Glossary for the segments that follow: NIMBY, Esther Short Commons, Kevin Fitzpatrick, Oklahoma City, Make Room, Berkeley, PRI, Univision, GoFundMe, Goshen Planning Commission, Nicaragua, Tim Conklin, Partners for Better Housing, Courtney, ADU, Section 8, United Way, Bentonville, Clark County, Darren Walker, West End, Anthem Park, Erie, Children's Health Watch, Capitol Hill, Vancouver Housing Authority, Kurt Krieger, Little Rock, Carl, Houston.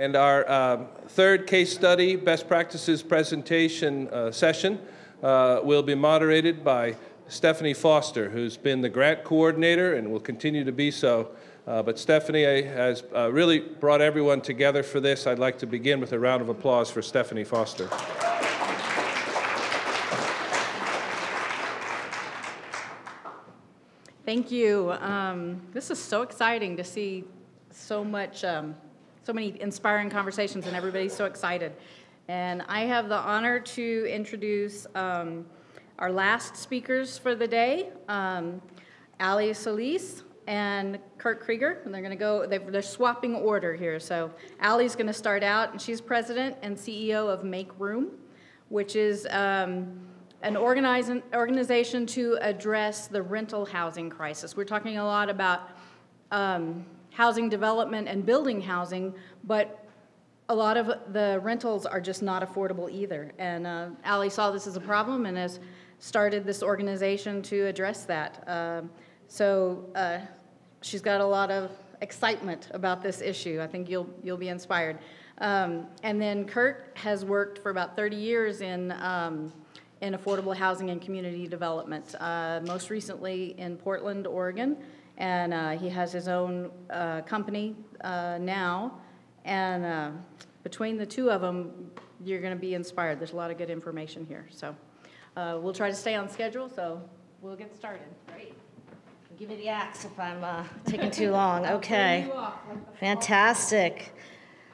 And our third case study, best practices presentation session will be moderated by Stephanie Foster, who's been the grant coordinator and will continue to be so. But Stephanie has really brought everyone together for this. I'd like to begin with a round of applause for Stephanie Foster. Thank you. This is so exciting to see so much, so many inspiring conversations, and everybody's so excited. And I have the honor to introduce our last speakers for the day, Ali Solis and Kurt Krieger. And they're going to go, they're swapping order here. So Ali's going to start out, and she's president and CEO of Make Room, which is an organization to address the rental housing crisis. We're talking a lot about housing development and building housing, but a lot of the rentals are just not affordable either. And Ali saw this as a problem and has started this organization to address that. She's got a lot of excitement about this issue. I think you'll be inspired. And then Kurt has worked for about 30 years in affordable housing and community development, most recently in Portland, Oregon. And he has his own company now. And between the two of them, you're going to be inspired. There's a lot of good information here. So we'll try to stay on schedule, so we'll get started. Great. Give me the axe if I'm taking too long. Okay. Fantastic.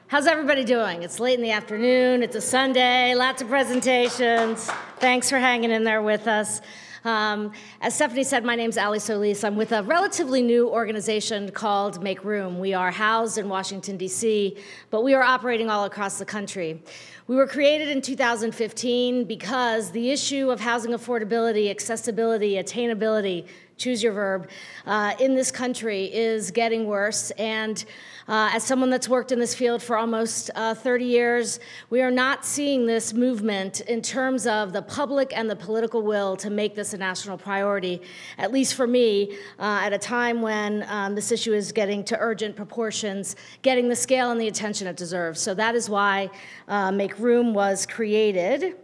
How's everybody doing? It's late in the afternoon, it's a Sunday, lots of presentations. Thanks for hanging in there with us. As Stephanie said, my name's Ali Solis. I'm with a relatively new organization called Make Room. We are housed in Washington, D.C., but we are operating all across the country. We were created in 2015 because the issue of housing affordability, accessibility, attainability, choose your verb, in this country is getting worse. And as someone that's worked in this field for almost 30 years, we are not seeing this movement in terms of the public and the political will to make this a national priority, at least for me, at a time when this issue is getting to urgent proportions, getting the scale and the attention it deserves. So that is why Make Room was created.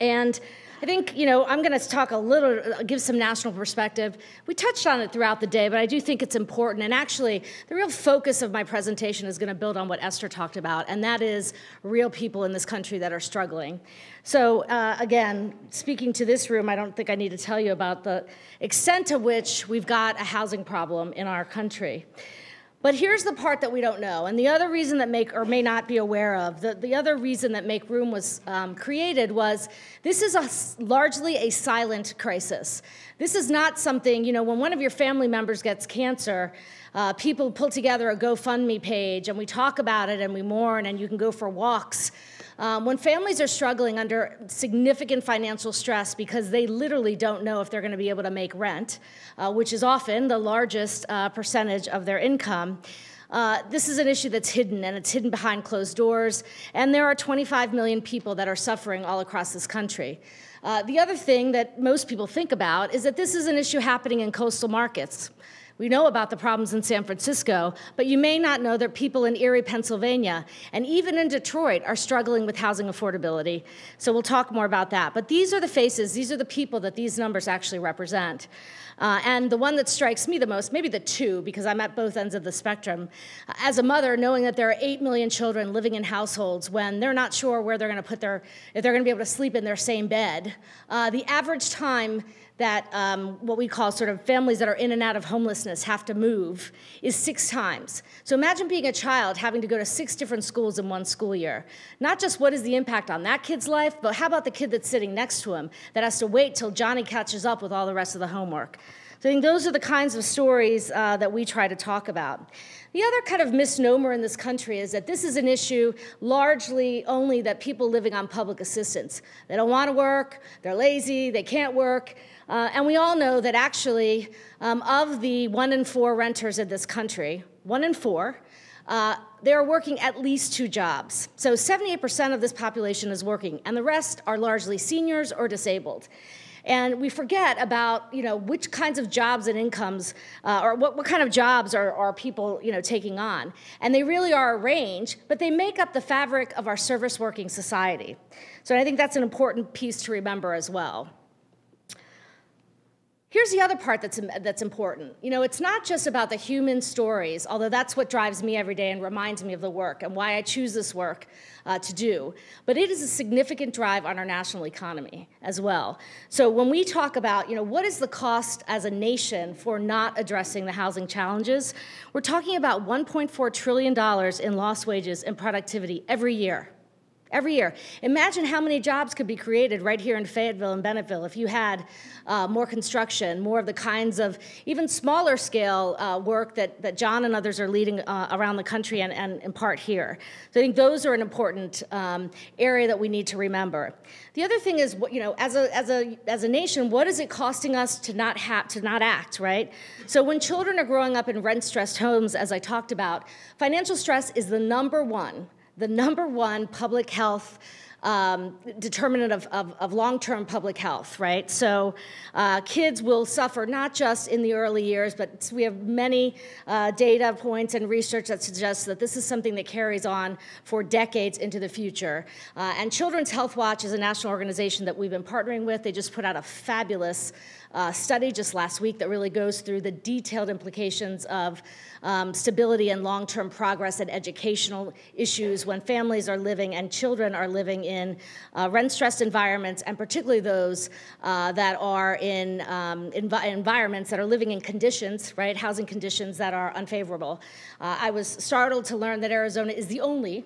And I think, you know, I'm going to talk a little, give some national perspective. We touched on it throughout the day, but I do think it's important. And actually, the real focus of my presentation is going to build on what Esther talked about, and that is real people in this country that are struggling. So again, speaking to this room, I don't think I need to tell you about the extent to which we've got a housing problem in our country. But here's the part that we don't know, and the other reason that Make, or may not be aware of, the other reason that Make Room was created was this is largely a silent crisis. This is not something, you know, when one of your family members gets cancer, people pull together a GoFundMe page, and we talk about it, and we mourn, and you can go for walks. When families are struggling under significant financial stress because they literally don't know if they're going to be able to make rent, which is often the largest percentage of their income, this is an issue that's hidden, and it's hidden behind closed doors, and there are 25 million people that are suffering all across this country. The other thing that most people think about is that this is an issue happening in coastal markets. We know about the problems in San Francisco, but you may not know that people in Erie, Pennsylvania, and even in Detroit are struggling with housing affordability. So we'll talk more about that. But these are the faces, these are the people that these numbers actually represent. And the one that strikes me the most, maybe the two, because I'm at both ends of the spectrum, as a mother, knowing that there are 8 million children living in households when they're not sure where they're going to put their, if they're going to be able to sleep in their same bed, the average time that what we call sort of families that are in and out of homelessness have to move is 6 times. So imagine being a child having to go to 6 different schools in one school year. Not just what is the impact on that kid's life, but how about the kid that's sitting next to him that has to wait till Johnny catches up with all the rest of the homework? So I think those are the kinds of stories that we try to talk about. The other kind of misnomer in this country is that this is an issue largely only that people living on public assistance. They don't want to work, they're lazy, they can't work. And we all know that actually, of the 1 in 4 renters in this country, 1 in 4, they're working at least 2 jobs. So 78% of this population is working, and the rest are largely seniors or disabled. And we forget about, you know, which kinds of jobs and incomes, or what kind of jobs are people, you know, taking on. And they really are a range, but they make up the fabric of our service working society. So I think that's an important piece to remember as well. Here's the other part that's important. You know, it's not just about the human stories, although that's what drives me every day and reminds me of the work and why I choose this work to do, but it is a significant drive on our national economy as well. So when we talk about, you know, what is the cost as a nation for not addressing the housing challenges, we're talking about $1.4 trillion in lost wages and productivity every year. Every year. Imagine how many jobs could be created right here in Fayetteville and Bentonville if you had more construction, more of the kinds of even smaller scale work that John and others are leading around the country and in part here. So I think those are an important area that we need to remember. The other thing is, you know, as a nation, what is it costing us to not act, right? So when children are growing up in rent-stressed homes, as I talked about, financial stress is the number one public health determinant of long-term public health, right? So kids will suffer not just in the early years, but we have many data points and research that suggests that this is something that carries on for decades into the future. And Children's Health Watch is a national organization that we've been partnering with. They just put out a fabulous study just last week that really goes through the detailed implications of stability and long-term progress and educational issues when families are living and children are living in rent-stressed environments, and particularly those that are in environments that are living in conditions, right, housing conditions that are unfavorable. I was startled to learn that Arizona is the only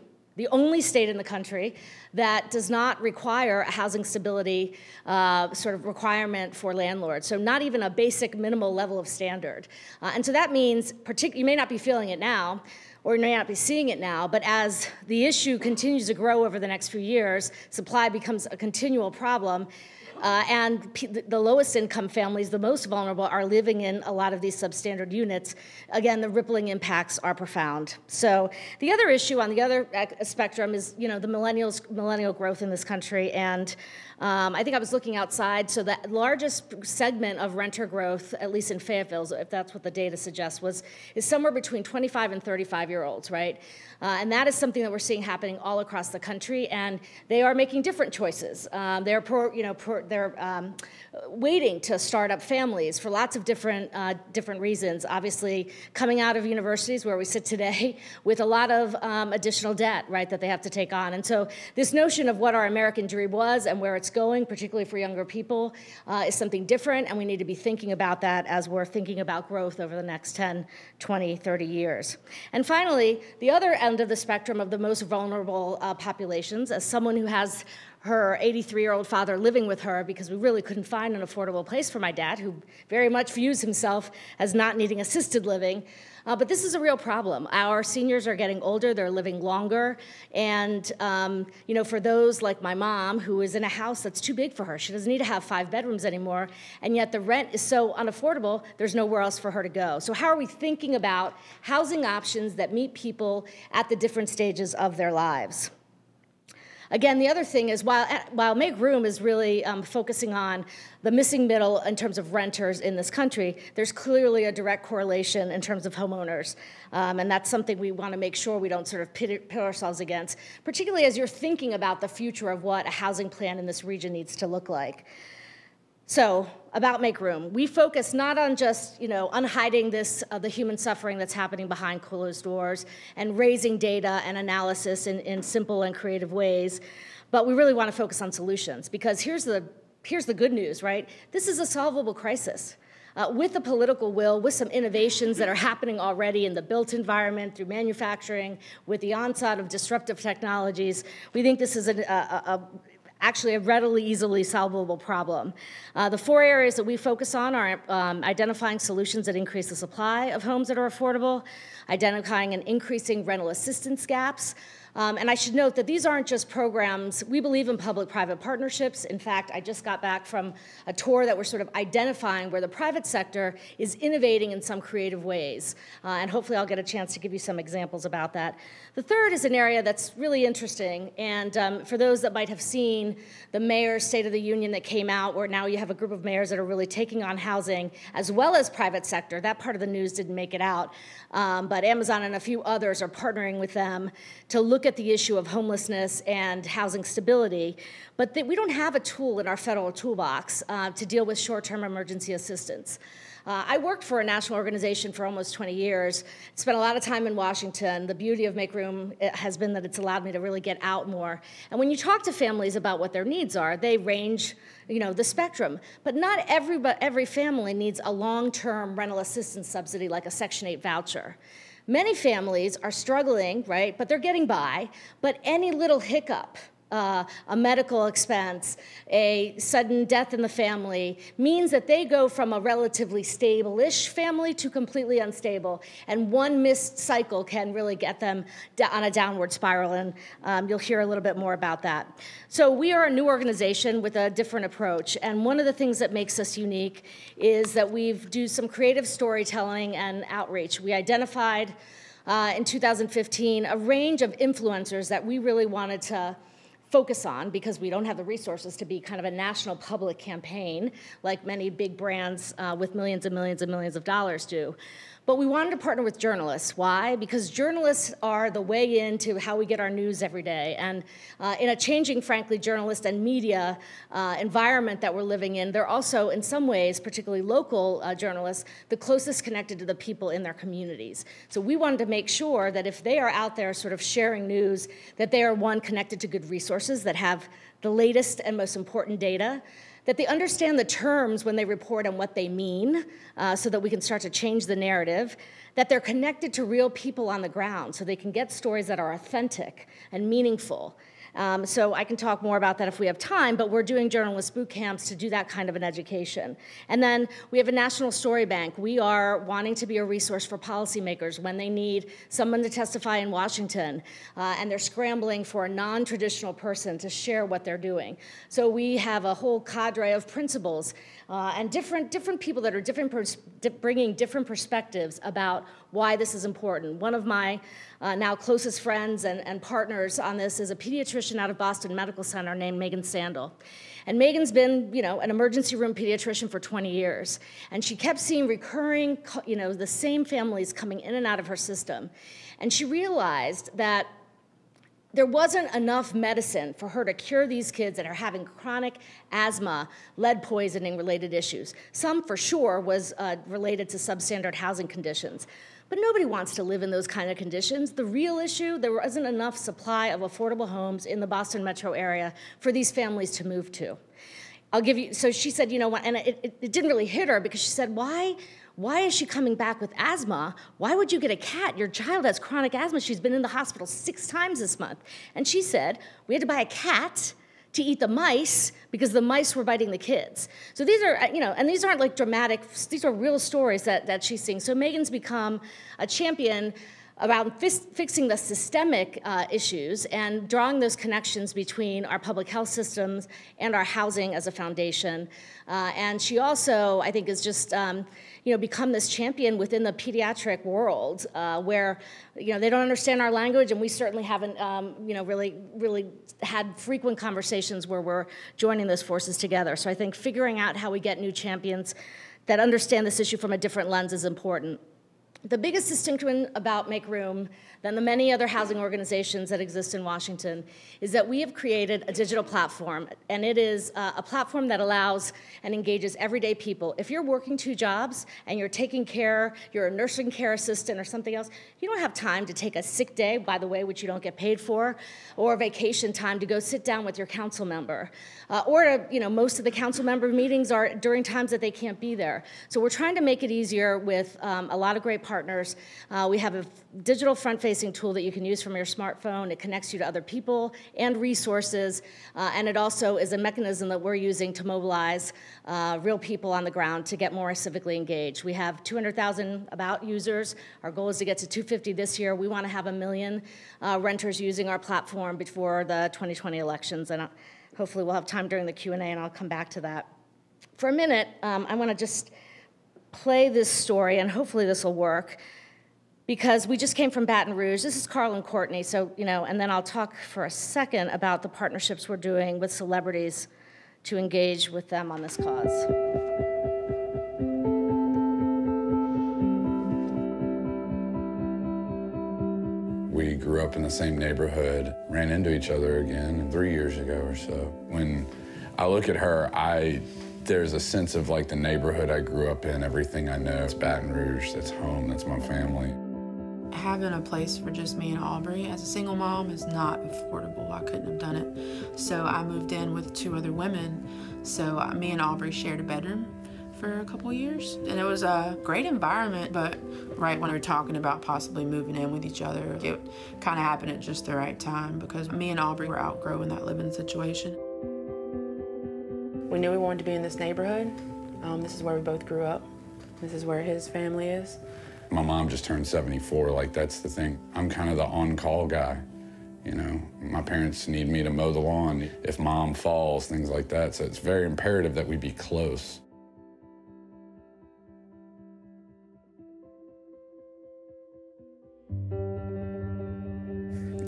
state in the country that does not require a housing stability sort of requirement for landlords. So not even a basic minimal level of standard. And so that means, you may not be feeling it now, or you may not be seeing it now, but as the issue continues to grow over the next few years, supply becomes a continual problem. And the lowest income families, the most vulnerable, are living in a lot of these substandard units. Again, the rippling impacts are profound. So the other issue on the other spectrum is, you know, the millennial growth in this country. And I think I was looking outside, so the largest segment of renter growth, at least in Fayetteville, if that's what the data suggests, is somewhere between 25 and 35-year-olds, right? And that is something that we're seeing happening all across the country, and they are making different choices. They're waiting to start up families for lots of different reasons. Obviously, coming out of universities where we sit today with a lot of additional debt, right, that they have to take on. And so this notion of what our American dream was and where it's going, particularly for younger people, is something different, and we need to be thinking about that as we're thinking about growth over the next 10, 20, 30 years. And finally, the other end of the spectrum of the most vulnerable populations, as someone who has her 83-year-old father living with her because we really couldn't find an affordable place for my dad, who very much views himself as not needing assisted living. But this is a real problem. Our seniors are getting older, they're living longer, and you know, for those like my mom, who is in a house that's too big for her, she doesn't need to have 5 bedrooms anymore, and yet the rent is so unaffordable, there's nowhere else for her to go. So how are we thinking about housing options that meet people at the different stages of their lives? Again, the other thing is, while Make Room is really focusing on the missing middle in terms of renters in this country, there's clearly a direct correlation in terms of homeowners. And that's something we want to make sure we don't sort of pit ourselves against, particularly as you're thinking about the future of what a housing plan in this region needs to look like. So about Make Room, we focus not on just, you know, unhiding this, the human suffering that's happening behind closed doors and raising data and analysis in simple and creative ways, but we really want to focus on solutions, because here's the good news, right? This is a solvable crisis. With the political will, with some innovations that are happening already in the built environment, through manufacturing, with the onset of disruptive technologies, we think this is actually a readily, easily solvable problem. The 4 areas that we focus on are identifying solutions that increase the supply of homes that are affordable, identifying and increasing rental assistance gaps, And I should note that these aren't just programs. We believe in public-private partnerships. In fact, I just got back from a tour that we're sort of identifying where the private sector is innovating in some creative ways. And hopefully I'll get a chance to give you some examples about that. The third is an area that's really interesting. And for those that might have seen the mayor's State of the Union that came out, where now you have a group of mayors that are really taking on housing as well as private sector. That part of the news didn't make it out. But Amazon and a few others are partnering with them to look at the issue of homelessness and housing stability. But we don't have a tool in our federal toolbox to deal with short-term emergency assistance. I worked for a national organization for almost 20 years, spent a lot of time in Washington. The beauty of Make Room has been that it's allowed me to really get out more. And when you talk to families about what their needs are, they range, you know, the spectrum. But not every family needs a long-term rental assistance subsidy like a Section 8 voucher. Many families are struggling, right, but they're getting by. But any little hiccup, a medical expense, a sudden death in the family, means that they go from a relatively stable-ish family to completely unstable. And one missed cycle can really get them on a downward spiral, and you'll hear a little bit more about that. So we are a new organization with a different approach, and one of the things that makes us unique is that we've do some creative storytelling and outreach. We identified in 2015 a range of influencers that we really wanted to focus on, because we don't have the resources to be kind of a national public campaign like many big brands with millions and millions and millions of dollars do. But we wanted to partner with journalists. Why? Because journalists are the way into how we get our news every day. And in a changing, frankly, journalist and media environment that we're living in, they're also, in some ways, particularly local journalists, the closest connected to the people in their communities. So we wanted to make sure that if they are out there sort of sharing news, that they are, one, connected to good resources that have the latest and most important data, that they understand the terms when they report and what they mean, so that we can start to change the narrative, that they're connected to real people on the ground so they can get stories that are authentic and meaningful. So I can talk more about that if we have time, but we're doing journalist boot camps to do that kind of an education. And then we have a national story bank. We are wanting to be a resource for policymakers when they need someone to testify in Washington, and they're scrambling for a non-traditional person to share what they're doing. So we have a whole cadre of principals and different people that are bringing different perspectives about why this is important. One of my now closest friends and partners on this is a pediatrician out of Boston Medical Center named Megan Sandel. And Megan's been, you know, an emergency room pediatrician for 20 years. And she kept seeing recurring, you know, the same families coming in and out of her system. And she realized that there wasn't enough medicine for her to cure these kids that are having chronic asthma, lead poisoning related issues. Some for sure was related to substandard housing conditions. But nobody wants to live in those kind of conditions. The real issue, there wasn't enough supply of affordable homes in the Boston metro area for these families to move to. I'll give you, so she said, you know what, and it didn't really hit her, because she said, why is she coming back with asthma? Why would you get a cat? Your child has chronic asthma. She's been in the hospital 6 times this month. And she said, we had to buy a cat to eat the mice because the mice were biting the kids. So these are, you know, and these aren't like dramatic, these are real stories that she's seeing. So Megan's become a champion around fixing the systemic issues and drawing those connections between our public health systems and our housing as a foundation. And she also, I think, is just, you know, become this champion within the pediatric world where, you know, they don't understand our language, and we certainly haven't, you know, really had frequent conversations where we're joining those forces together. So I think figuring out how we get new champions that understand this issue from a different lens is important. The biggest distinction about Make Room than the many other housing organizations that exist in Washington is that we have created a digital platform, and it is a platform that allows and engages everyday people. If you're working 2 jobs and you're taking care, you're a nursing care assistant or something else, you don't have time to take a sick day, by the way, which you don't get paid for, or vacation time to go sit down with your council member. Or, you know, most of the council member meetings are during times that they can't be there. So we're trying to make it easier with a lot of great partners partners. We have a digital front-facing tool that you can use from your smartphone. It connects you to other people and resources, and it also is a mechanism that we're using to mobilize real people on the ground to get more civically engaged. We have 200,000 About users. Our goal is to get to 250 this year. We want to have 1 million renters using our platform before the 2020 elections, and hopefully we'll have time during the Q&A, and I'll come back to that. For a minute, I want to just play this story, and hopefully this will work, because we just came from Baton Rouge. This is Carl and Courtney, so, you know, and then I'll talk for a second about the partnerships we're doing with celebrities to engage with them on this cause. We grew up in the same neighborhood, ran into each other again 3 years ago or so. When I look at her, there's a sense of like the neighborhood I grew up in, everything I know. It's Baton Rouge, that's home, that's my family. Having a place for just me and Aubrey as a single mom is not affordable. I couldn't have done it. So I moved in with two other women. So me and Aubrey shared a bedroom for a couple years. And it was a great environment, but right when we were talking about possibly moving in with each other, it kind of happened at just the right time because me and Aubrey were outgrowing that living situation. We knew we wanted to be in this neighborhood. This is where we both grew up. This is where his family is. My mom just turned 74, like that's the thing. I'm kind of the on-call guy, you know. My parents need me to mow the lawn if mom falls, things like that. So it's very imperative that we be close.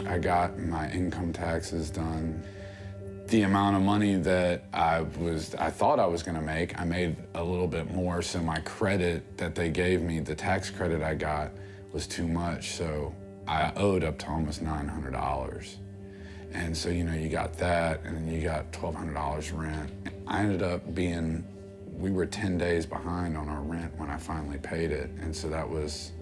I got my income taxes done. The amount of money that I thought I was gonna make, I made a little bit more, so my credit that they gave me, the tax credit I got, was too much, so I owed up to almost $900. And so, you know, you got that, and then you got $1,200 rent. I ended up being, we were 10 days behind on our rent when I finally paid it, and so that was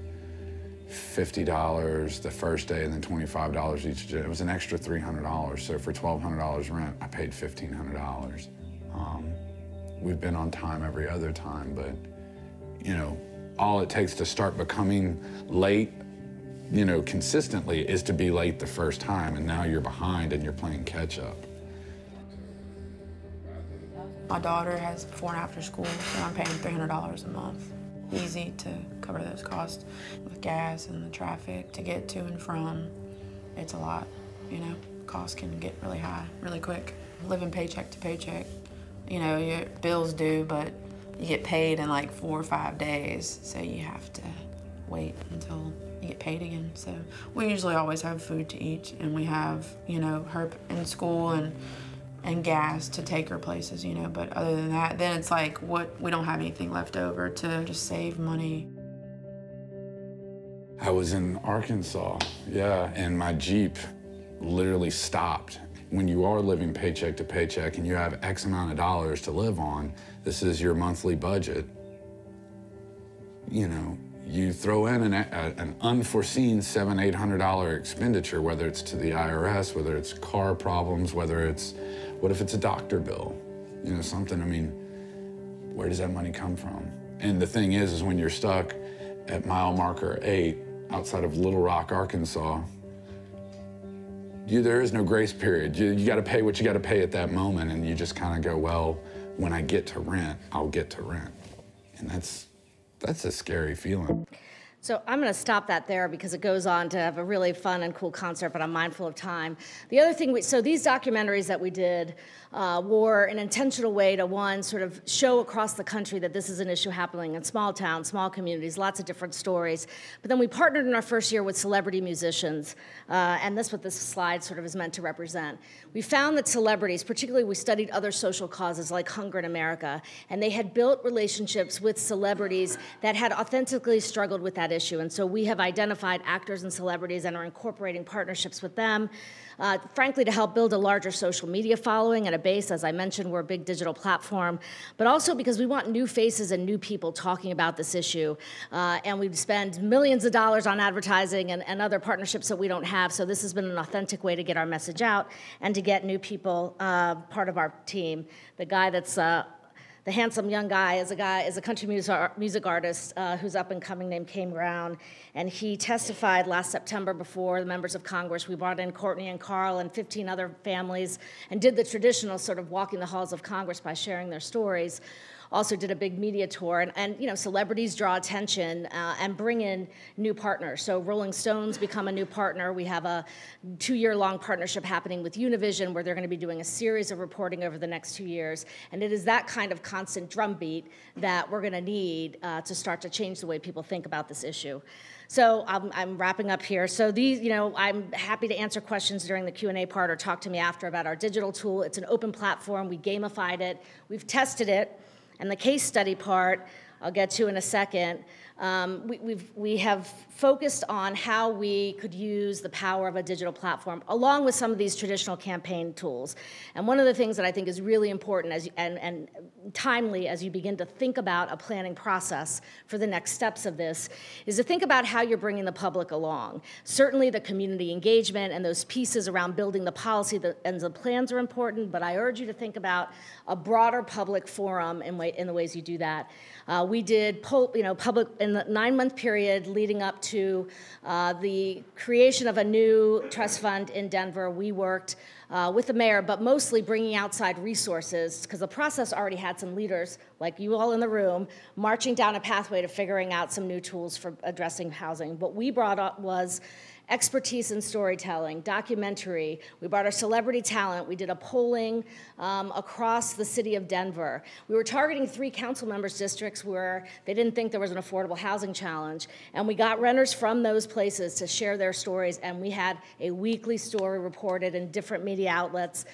$50 the first day and then $25 each day. It was an extra $300, so for $1,200 rent, I paid $1,500. We've been on time every other time, but, you know, all it takes to start becoming late, you know, consistently is to be late the first time, and now you're behind and you're playing catch up. My daughter has before and after school, so I'm paying $300 a month. Easy to cover those costs with gas and the traffic to get to and from. It's a lot, you know. Costs can get really high really quick. Living paycheck to paycheck, you know, your bills due, but you get paid in like 4 or 5 days, so you have to wait until you get paid again. So we usually always have food to eat, and we have, you know, her in school and gas to take her places, you know, but other than that, then it's like, what, we don't have anything left over to just save money. I was in Arkansas, yeah, and my Jeep literally stopped. When you are living paycheck to paycheck and you have X amount of dollars to live on, this is your monthly budget, you know, you throw in an unforeseen $700, $800 expenditure, whether it's to the IRS, whether it's car problems, whether it's, what if it's a doctor bill? You know, something, I mean, where does that money come from? And the thing is when you're stuck at mile marker 8 outside of Little Rock, Arkansas, there is no grace period. You gotta pay what you gotta pay at that moment, and you just kinda go, well, when I get to rent, I'll get to rent. And that's a scary feeling. So I'm going to stop that there because it goes on to have a really fun and cool concert, but I'm mindful of time. The other thing, so these documentaries that we did were an intentional way to, one, sort of show across the country that this is an issue happening in small towns, small communities, lots of different stories. But then we partnered in our first year with celebrity musicians, and that's what this slide sort of is meant to represent. We found that celebrities, particularly we studied other social causes like hunger in America, and they had built relationships with celebrities that had authentically struggled with that issue. And so we have identified actors and celebrities and are incorporating partnerships with them, frankly, to help build a larger social media following and a base. As I mentioned, we're a big digital platform, but also because we want new faces and new people talking about this issue. And we spend millions of dollars on advertising and other partnerships that we don't have. So this has been an authentic way to get our message out and to get new people part of our team. The guy that's The handsome young guy is a country music artist who's up and coming named Kane Brown, and he testified last September before the members of Congress. We brought in Courtney and Carl and 15 other families and did the traditional sort of walking the halls of Congress by sharing their stories. Also did a big media tour, and you know, celebrities draw attention and bring in new partners. So Rolling Stones become a new partner. We have a 2-year-long partnership happening with Univision where they're going to be doing a series of reporting over the next 2 years. And it is that kind of constant drumbeat that we're going to need to start to change the way people think about this issue. So I'm wrapping up here. So these, you know, I'm happy to answer questions during the Q&A part or talk to me after about our digital tool. It's an open platform. We gamified it. We've tested it. And the case study part, I'll get to in a second, we have focused on how we could use the power of a digital platform along with some of these traditional campaign tools. And one of the things that I think is really important as you, and timely as you begin to think about a planning process for the next steps of this is to think about how you're bringing the public along. Certainly the community engagement and those pieces around building the policy and the plans are important, but I urge you to think about a broader public forum in the ways you do that. We did public in the 9-month period leading up to the creation of a new trust fund in Denver. We worked with the mayor, but mostly bringing outside resources because the process already had some leaders, like you all in the room, marching down a pathway to figuring out some new tools for addressing housing. What we brought up was expertise in storytelling, documentary. We brought our celebrity talent. We did a polling across the city of Denver. We were targeting 3 council members' districts where they didn't think there was an affordable housing challenge, and we got renters from those places to share their stories, and we had a weekly story reported in different media outlets.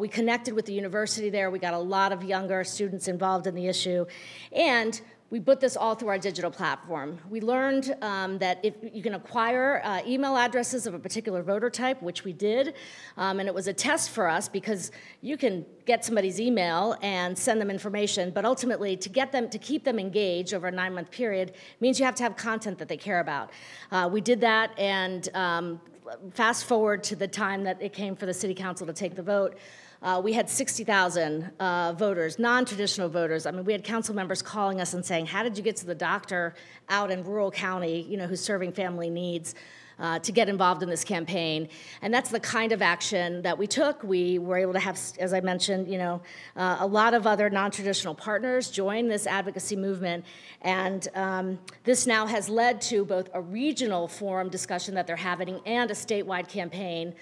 We connected with the university there. We got a lot of younger students involved in the issue, and we put this all through our digital platform. We learned that if you can acquire email addresses of a particular voter type, which we did, and it was a test for us because you can get somebody's email and send them information, but ultimately to get them, to keep them engaged over a 9-month period means you have to have content that they care about. We did that, and fast forward to the time that it came for the city council to take the vote. We had 60,000 voters, non-traditional voters. I mean, we had council members calling us and saying, how did you get to the doctor out in rural county, you know, who's serving family needs to get involved in this campaign? And that's the kind of action that we took. We were able to have, as I mentioned, you know, a lot of other non-traditional partners join this advocacy movement. And this now has led to both a regional forum discussion that they're having and a statewide campaign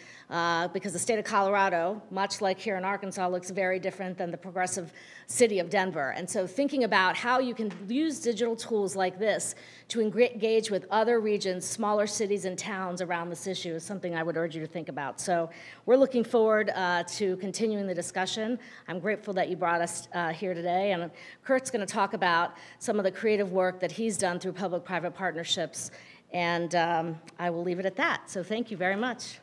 because the state of Colorado, much like here in Arkansas, looks very different than the progressive city of Denver. And so thinking about how you can use digital tools like this to engage with other regions, smaller cities and towns around this issue is something I would urge you to think about. So we're looking forward to continuing the discussion. I'm grateful that you brought us here today, and Kurt's going to talk about some of the creative work that he's done through public-private partnerships, and I will leave it at that. So thank you very much.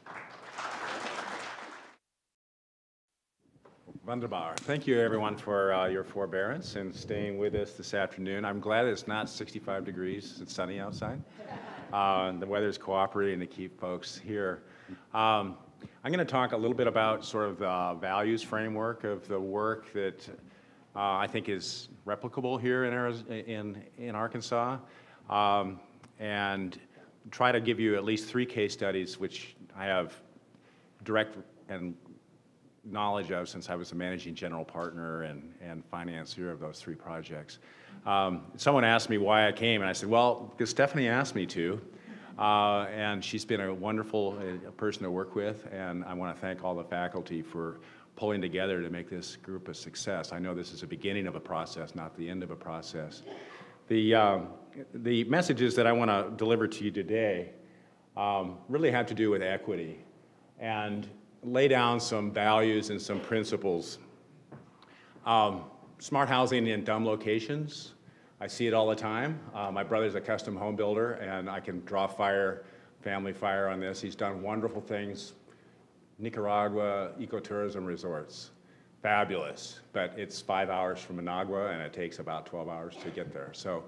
Wunderbar. Thank you, everyone, for your forbearance and staying with us this afternoon. I'm glad it's not 65 degrees. It's sunny outside. The weather's cooperating to keep folks here. I'm going to talk a little bit about sort of the values framework of the work that I think is replicable here in Arkansas, and try to give you at least 3 case studies which I have direct and knowledge of since I was a managing general partner and financier of those 3 projects. Someone asked me why I came, and I said, well, because Stephanie asked me to, and she's been a wonderful person to work with, and I want to thank all the faculty for pulling together to make this group a success. I know this is a beginning of a process, not the end of a process. The messages that I want to deliver to you today really have to do with equity, and lay down some values and some principles. Smart housing in dumb locations, I see it all the time. My brother's a custom home builder, and I can draw family fire on this. He's done wonderful things. Nicaragua ecotourism resorts, fabulous, but it's 5 hours from Managua, and it takes about 12 hours to get there. So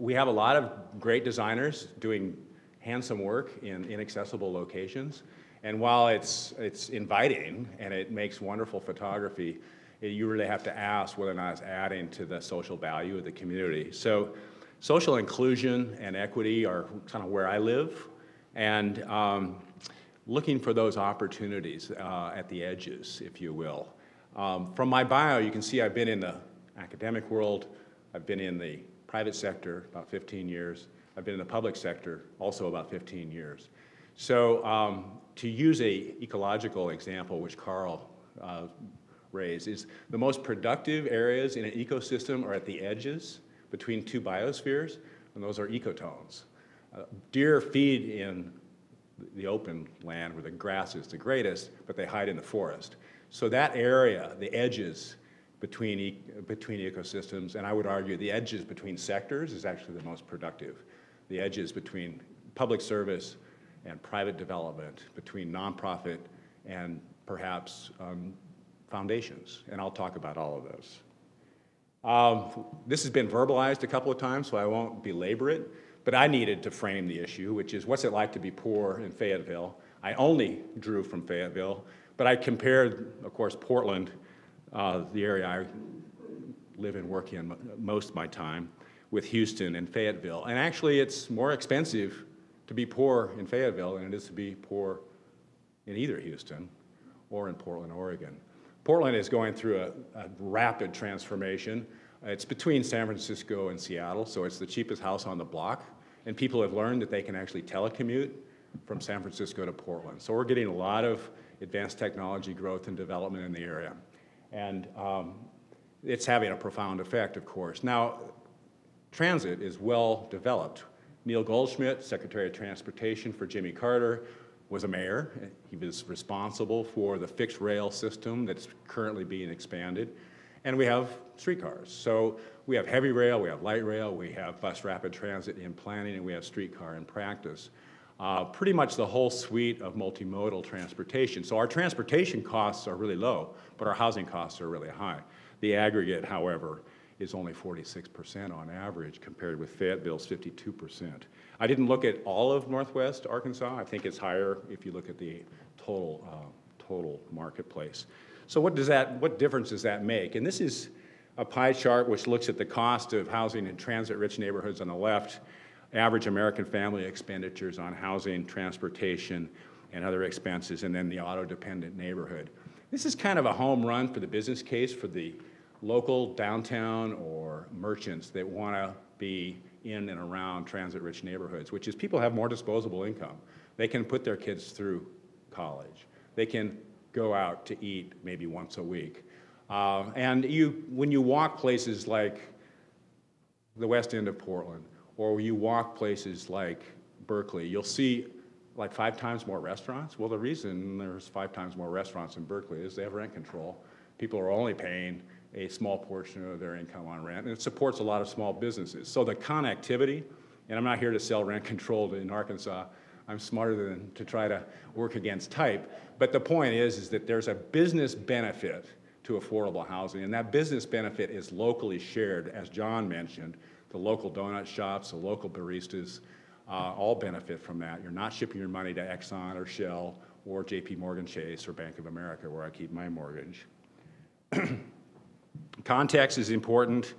we have a lot of great designers doing handsome work in inaccessible locations. And while it's inviting and it makes wonderful photography, you really have to ask whether or not it's adding to the social value of the community. So social inclusion and equity are kind of where I live, and looking for those opportunities at the edges, if you will. From my bio, you can see I've been in the academic world, I've been in the private sector about 15 years, I've been in the public sector also about 15 years. So to use a ecological example, which Carl raised, is the most productive areas in an ecosystem are at the edges between two biospheres, and those are ecotones. Deer feed in the open land where the grass is the greatest, but they hide in the forest. So that area, the edges between ecosystems, and I would argue the edges between sectors is actually the most productive. The edges between public service and private development, between nonprofit and perhaps foundations, and I'll talk about all of those. This has been verbalized a couple of times, so I won't belabor it, but I needed to frame the issue, which is what's it like to be poor in Fayetteville? I only drew from Fayetteville, but I compared, of course, Portland, the area I live and work in most of my time, with Houston and Fayetteville. And actually, it's more expensive to be poor in Fayetteville than it is to be poor in either Houston or in Portland, Oregon. Portland is going through a rapid transformation. It's between San Francisco and Seattle, so it's the cheapest house on the block. And people have learned that they can actually telecommute from San Francisco to Portland. So we're getting a lot of advanced technology growth and development in the area. And it's having a profound effect, of course. Now, transit is well developed. Neil Goldschmidt, Secretary of Transportation for Jimmy Carter, was a mayor. He was responsible for the fixed rail system that's currently being expanded. And we have streetcars. So we have heavy rail, we have light rail, we have bus rapid transit in planning, and we have streetcar in practice. Pretty much the whole suite of multimodal transportation. So our transportation costs are really low, but our housing costs are really high. The aggregate, however, is only 46% on average compared with Fayetteville's 52%. I didn't look at all of Northwest Arkansas. I think it's higher if you look at the total, total marketplace. So what difference does that make? And this is a pie chart which looks at the cost of housing in transit-rich neighborhoods on the left, average American family expenditures on housing, transportation, and other expenses, and then the auto-dependent neighborhood. This is kind of a home run for the business case for the local downtown or merchants that want to be in and around transit-rich neighborhoods, which is people have more disposable income. They can put their kids through college. They can go out to eat maybe once a week. And when you walk places like the west end of Portland, or you walk places like Berkeley, you'll see like 5 times more restaurants. Well, the reason there's 5 times more restaurants in Berkeley is they have rent control. People are only paying a small portion of their income on rent, and it supports a lot of small businesses. So the connectivity, and I'm not here to sell rent control in Arkansas. I'm smarter than to try to work against type. But the point is that there's a business benefit to affordable housing, and that business benefit is locally shared, as John mentioned. The local donut shops, the local baristas, all benefit from that. You're not shipping your money to Exxon or Shell or JP Morgan Chase or Bank of America, where I keep my mortgage. Context is important.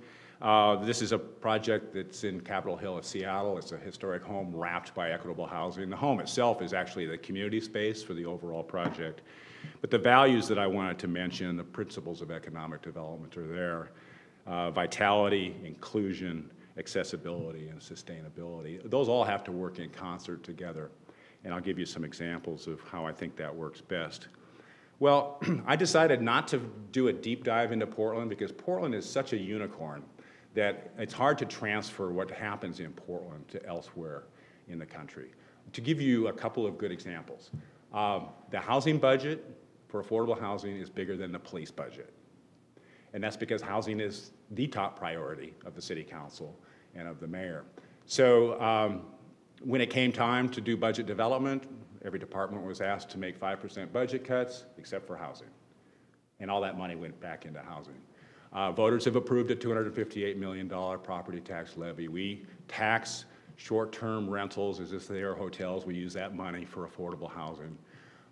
This is a project that's in Capitol Hill of Seattle. It's a historic home wrapped by equitable housing. The home itself is actually the community space for the overall project. But the values that I wanted to mention, the principles of economic development are there. Vitality, inclusion, accessibility, and sustainability. Those all have to work in concert together, and I'll give you some examples of how I think that works best. Well, I decided not to do a deep dive into Portland because Portland is such a unicorn that it's hard to transfer what happens in Portland to elsewhere in the country. To give you a couple of good examples, the housing budget for affordable housing is bigger than the police budget. And that's because housing is the top priority of the city council and of the mayor. So when it came time to do budget development, every department was asked to make 5% budget cuts, except for housing. And all that money went back into housing. Voters have approved a $258 million property tax levy. We tax short-term rentals as if they are hotels. We use that money for affordable housing.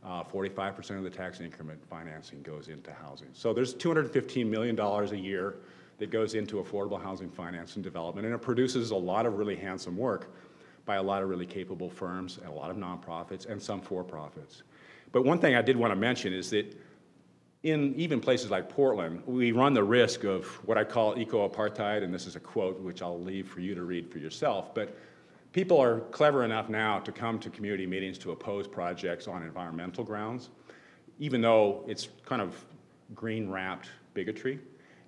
45% of the tax increment financing goes into housing. So there's $215 million a year that goes into affordable housing finance and development, and it produces a lot of really handsome work by a lot of really capable firms and a lot of nonprofits and some for-profits. But one thing I did want to mention is that in even places like Portland, we run the risk of what I call eco-apartheid, and this is a quote which I'll leave for you to read for yourself, but people are clever enough now to come to community meetings to oppose projects on environmental grounds, even though it's kind of green-wrapped bigotry.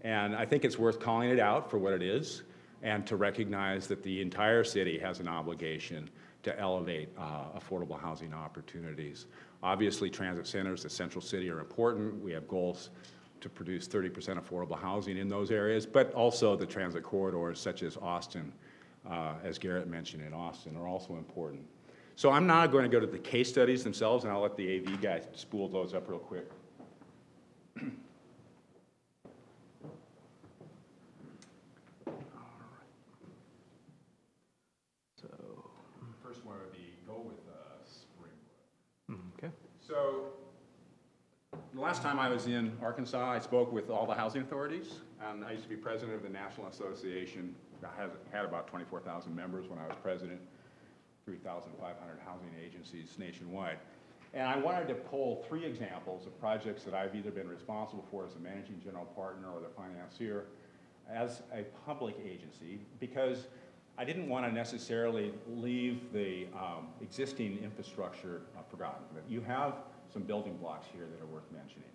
And I think it's worth calling it out for what it is and to recognize that the entire city has an obligation to elevate affordable housing opportunities. Obviously, transit centers, the central city, are important. We have goals to produce 30% affordable housing in those areas, but also the transit corridors, such as Austin, as Garrett mentioned in Austin, are also important. So I'm now going to go to the case studies themselves, and I'll let the AV guy spool those up real quick. So the last time I was in Arkansas, I spoke with all the housing authorities. I used to be president of the National Association. I had about 24,000 members when I was president, 3,500 housing agencies nationwide. And I wanted to pull three examples of projects that I've either been responsible for as a managing general partner or the financier as a public agency, because I didn't want to necessarily leave the existing infrastructure forgotten. But you have some building blocks here that are worth mentioning.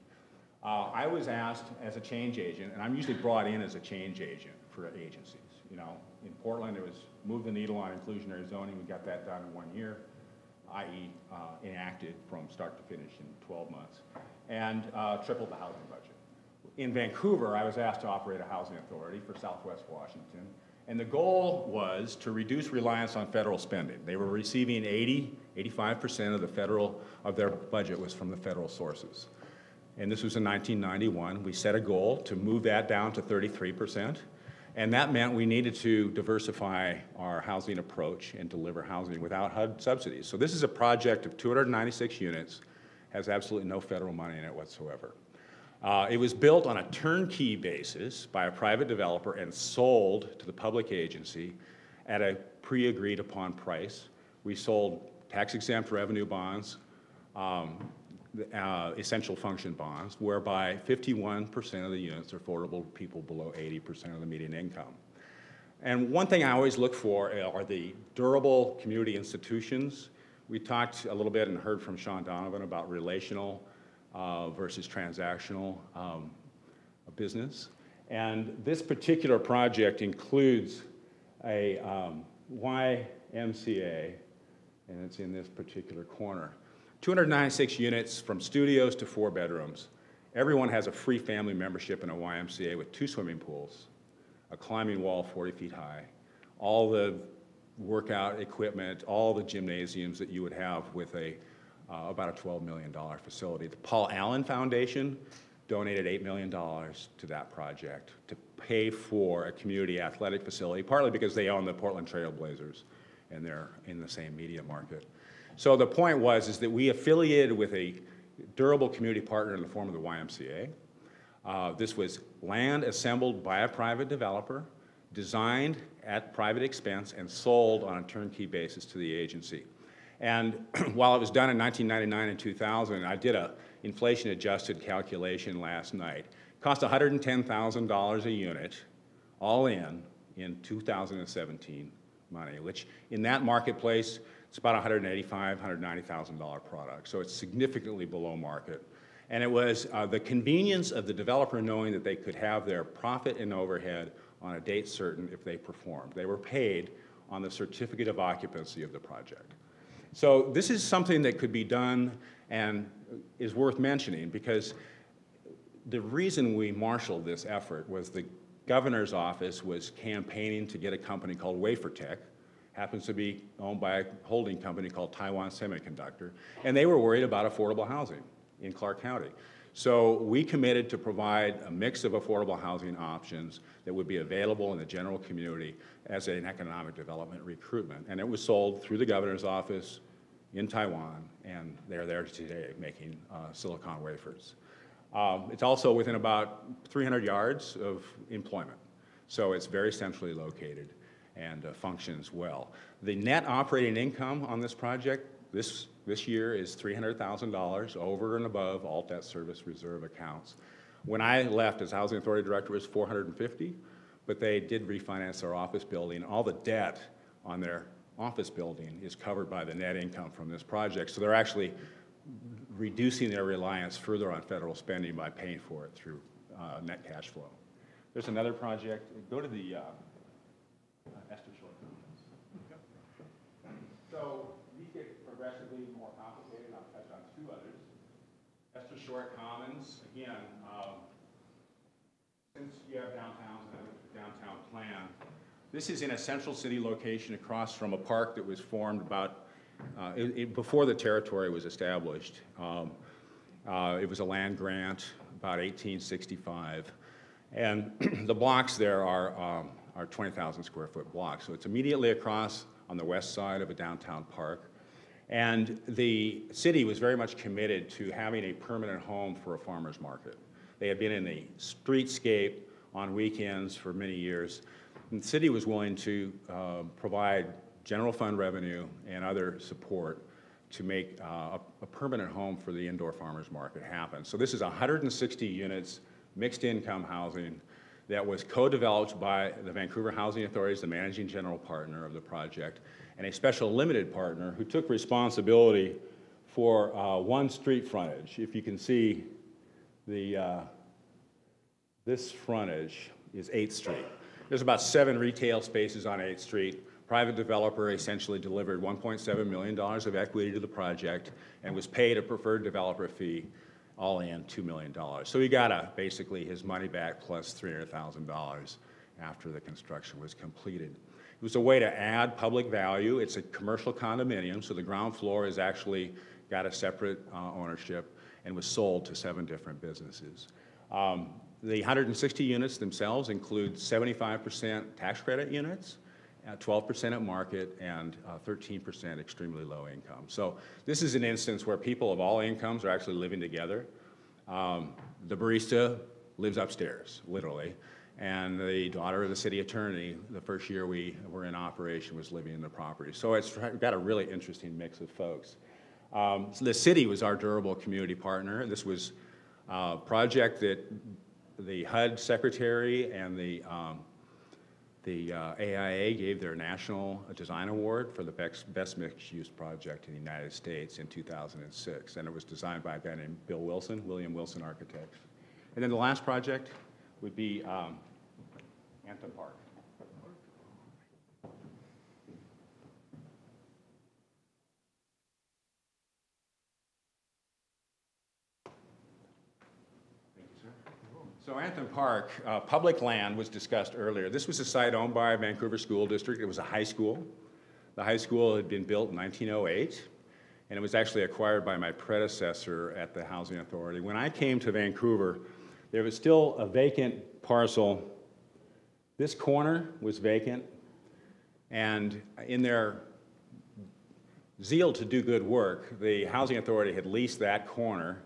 I was asked as a change agent, and I'm usually brought in as a change agent for agencies. You know, in Portland, it was move the needle on inclusionary zoning. We got that done in 1 year, i.e. Enacted from start to finish in 12 months, and tripled the housing budget. In Vancouver, I was asked to operate a housing authority for Southwest Washington. And the goal was to reduce reliance on federal spending. They were receiving 85% of the federal, of their budget was from the federal sources. And this was in 1991. We set a goal to move that down to 33%. And that meant we needed to diversify our housing approach and deliver housing without HUD subsidies. So this is a project of 296 units, has absolutely no federal money in it whatsoever. It was built on a turnkey basis by a private developer and sold to the public agency at a pre-agreed upon price. We sold tax-exempt revenue bonds, essential function bonds, whereby 51% of the units are affordable to people below 80% of the median income. And one thing I always look for are the durable community institutions. We talked a little bit and heard from Sean Donovan about relational versus transactional business. And this particular project includes a YMCA, and it's in this particular corner. 296 units from studios to 4 bedrooms. Everyone has a free family membership in a YMCA with 2 swimming pools, a climbing wall 40 feet high, all the workout equipment, all the gymnasiums that you would have with a about a $12 million facility. The Paul Allen Foundation donated $8 million to that project to pay for a community athletic facility, partly because they own the Portland Trail Blazers and they're in the same media market. So the point was is that we affiliated with a durable community partner in the form of the YMCA. This was land assembled by a private developer, designed at private expense, and sold on a turnkey basis to the agency. And while it was done in 1999 and 2000, I did an inflation-adjusted calculation last night. It cost $110,000 a unit, all in 2017 money, which in that marketplace, it's about $185,000, $190,000 product. So it's significantly below market. And it was the convenience of the developer knowing that they could have their profit and overhead on a date certain if they performed. They were paid on the certificate of occupancy of the project. So this is something that could be done and is worth mentioning, because the reason we marshaled this effort was the governor's office was campaigning to get a company called WaferTech, happens to be owned by a holding company called Taiwan Semiconductor, and they were worried about affordable housing in Clark County. So we committed to provide a mix of affordable housing options that would be available in the general community as an economic development recruitment. And it was sold through the governor's office in Taiwan, and they're there today making silicon wafers. It's also within about 300 yards of employment, so it's very centrally located and functions well. The net operating income on this project this year is $300,000 over and above all debt service reserve accounts. When I left as Housing Authority Director, it was $450,000, but they did refinance their office building. All the debt on their office building is covered by the net income from this project, so they're actually reducing their reliance further on federal spending by paying for it through net cash flow. There's another project. Go to the Esther Short Commons. So these get progressively more complicated. I'll touch on two others. Esther Short Commons, again, since you have downtowns and a downtown plan, this is in a central city location across from a park that was formed about before the territory was established. It was a land grant about 1865, and the blocks there are 20,000 square foot blocks. So it's immediately across on the west side of a downtown park, and the city was very much committed to having a permanent home for a farmer's market. They had been in the streetscape on weekends for many years. And the city was willing to provide general fund revenue and other support to make a permanent home for the indoor farmers market happen. So this is 160 units, mixed income housing, that was co-developed by the Vancouver Housing Authority, the managing general partner of the project, and a special limited partner who took responsibility for one street frontage. If you can see, the this frontage is 8th Street. There's about 7 retail spaces on 8th Street. Private developer essentially delivered $1.7 million of equity to the project and was paid a preferred developer fee, all in $2 million. So he got basically his money back plus $300,000 after the construction was completed. It was a way to add public value. It's a commercial condominium, so the ground floor has actually got a separate ownership and was sold to 7 different businesses. The 160 units themselves include 75% tax credit units, 12% at market, and 13% extremely low income. So this is an instance where people of all incomes are actually living together. The barista lives upstairs, literally, and the daughter of the city attorney, the first year we were in operation, was living in the property. So it's got a really interesting mix of folks. So the city was our durable community partner. This was a project that the HUD secretary and the AIA gave their National Design Award for the best mixed-use project in the United States in 2006, and it was designed by a guy named Bill Wilson, William Wilson Architects. And then the last project would be Anthem Park. So Anthem Park, public land was discussed earlier. This was a site owned by Vancouver School District. It was a high school. The high school had been built in 1908, and it was actually acquired by my predecessor at the Housing Authority. When I came to Vancouver, there was still a vacant parcel. This corner was vacant, and in their zeal to do good work, the Housing Authority had leased that corner,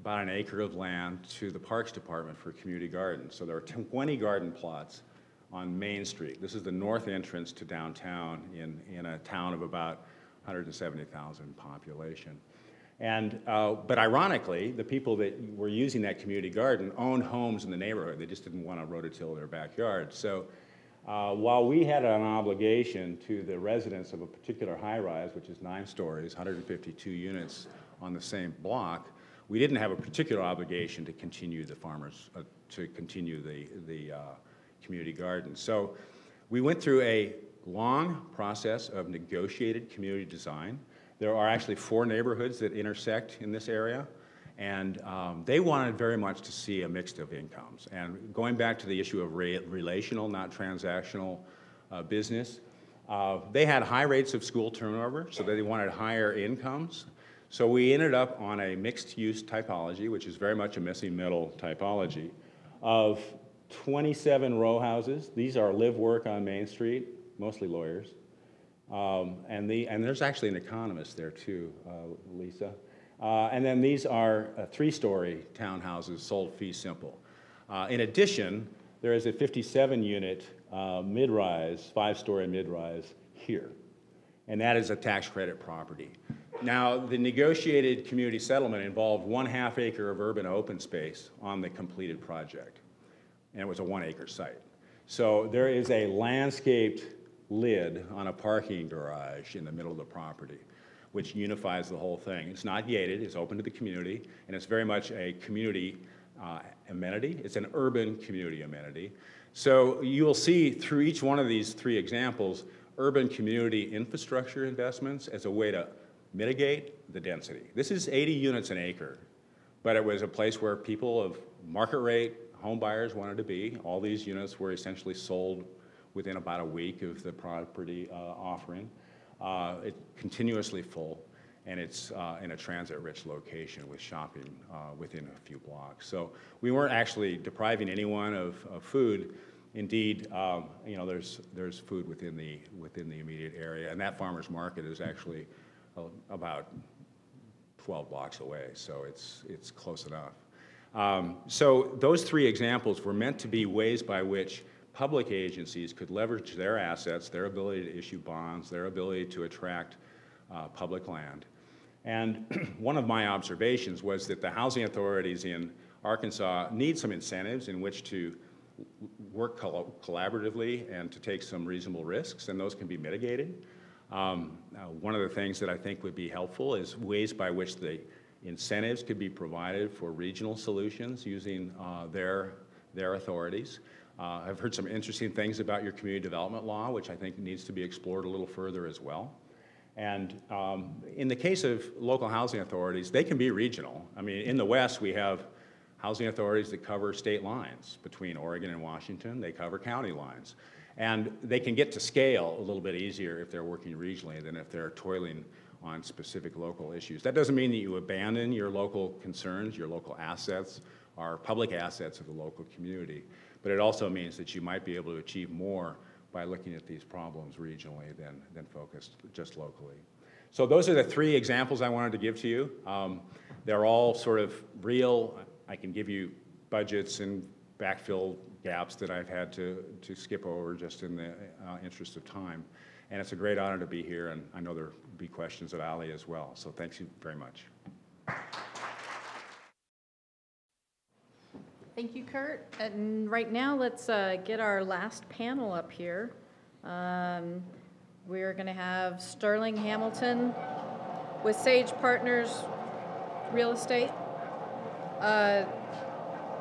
about an acre of land, to the Parks Department for community gardens. So there are 20 garden plots on Main Street. This is the north entrance to downtown in a town of about 170,000 population. And, but ironically, the people that were using that community garden owned homes in the neighborhood. They just didn't want to rototill their backyard. So while we had an obligation to the residents of a particular high-rise, which is 9 stories, 152 units on the same block, we didn't have a particular obligation to continue the community garden. So we went through a long process of negotiated community design. There are actually 4 neighborhoods that intersect in this area, and they wanted very much to see a mix of incomes. And going back to the issue of relational, not transactional business, they had high rates of school turnover, so they wanted higher incomes. So we ended up on a mixed-use typology, which is very much a missing middle typology, of 27 row houses. These are live-work on Main Street, mostly lawyers, And there's actually an economist there too, Lisa. And then these are three-story townhouses sold fee simple. In addition, there is a 57-unit mid-rise, five-story mid-rise here, and that is a tax credit property. Now, the negotiated community settlement involved 1/2 acre of urban open space on the completed project, and it was a 1-acre site. So there is a landscaped lid on a parking garage in the middle of the property, which unifies the whole thing. It's not gated, it's open to the community, and it's very much a community amenity. It's an urban community amenity. So you'll see through each one of these three examples, urban community infrastructure investments as a way to mitigate the density. This is 80 units an acre, but it was a place where people of market rate home buyers wanted to be. All these units were essentially sold within about a week of the property offering. It's continuously full, and it's in a transit-rich location with shopping within a few blocks. So we weren't actually depriving anyone of food. Indeed, you know, there's food within the immediate area, and that farmer's market is actually about 12 blocks away, so it's close enough. So those three examples were meant to be ways by which public agencies could leverage their assets, their ability to issue bonds, their ability to attract public land. And one of my observations was that the housing authorities in Arkansas need some incentives in which to work collaboratively and to take some reasonable risks, and those can be mitigated. One of the things that I think would be helpful is ways by which the incentives could be provided for regional solutions using their authorities. I've heard some interesting things about your community development law, which I think needs to be explored a little further as well. And in the case of local housing authorities, they can be regional. I mean, in the West, we have housing authorities that cover state lines between Oregon and Washington. They cover county lines. And they can get to scale a little bit easier if they're working regionally than if they're toiling on specific local issues. That doesn't mean that you abandon your local concerns. Your local assets are public assets of the local community. But it also means that you might be able to achieve more by looking at these problems regionally than focused just locally. So those are the three examples I wanted to give to you. They're all sort of real. I can give you budgets and backfill gaps that I've had to skip over just in the interest of time. And it's a great honor to be here, and I know there'll be questions of Ali as well. So thanks you very much. Thank you, Kurt. And right now, let's get our last panel up here. We're going to have Sterling Hamilton with Sage Partners Real Estate,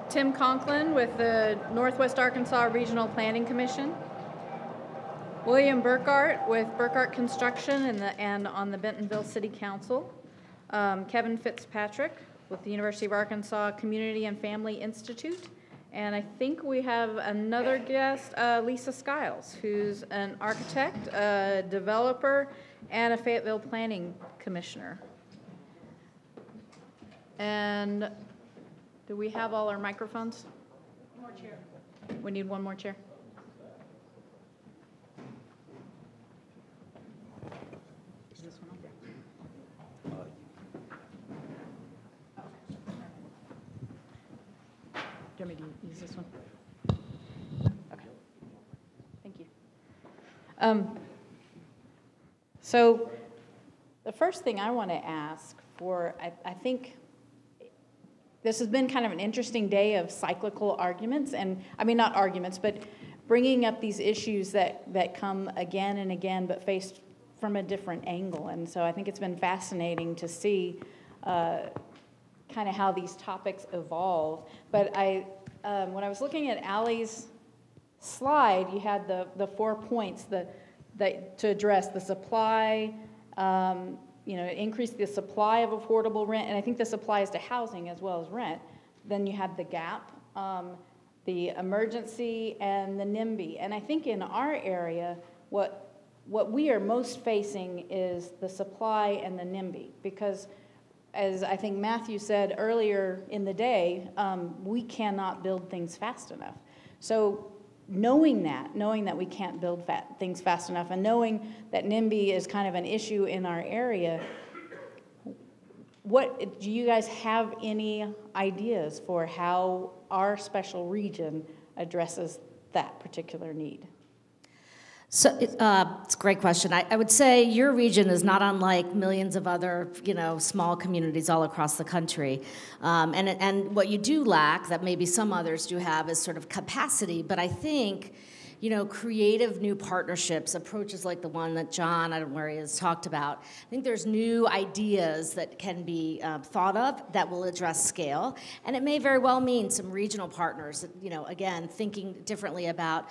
Tim Conklin with the Northwest Arkansas Regional Planning Commission, William Burkhart with Burkhart Construction and on the Bentonville City Council, Kevin Fitzpatrick with the University of Arkansas Community and Family Institute. And I think we have another guest, Lisa Skiles, who's an architect, a developer, and a Fayetteville Planning Commissioner. And do we have all our microphones? One more chair. We need one more chair. Do you want me to use this one? Okay. Thank you. So the first thing I want to ask for, I think this has been kind of an interesting day of cyclical arguments, and I mean not arguments, but bringing up these issues that come again and again, but faced from a different angle. And so I think it's been fascinating to see kind of how these topics evolve. But when I was looking at Ali's slide, you had the 4 points that to address the supply, you know, increase the supply of affordable rent, and I think this applies to housing as well as rent. Then you had the gap, the emergency, and the NIMBY. And I think in our area, what we are most facing is the supply and the NIMBY, because as I think Matthew said earlier in the day, we cannot build things fast enough. So knowing that we can't build things fast enough, and knowing that NIMBY is kind of an issue in our area, what do you guys have any ideas for how our special region addresses that particular need? So it's a great question. I would say your region is not unlike millions of other, small communities all across the country. And what you do lack, that maybe some others do have, is sort of capacity. But I think, creative new partnerships, approaches like the one that John, I don't know where he is, talked about. I think there's new ideas that can be thought of that will address scale. And it may very well mean some regional partners, again, thinking differently about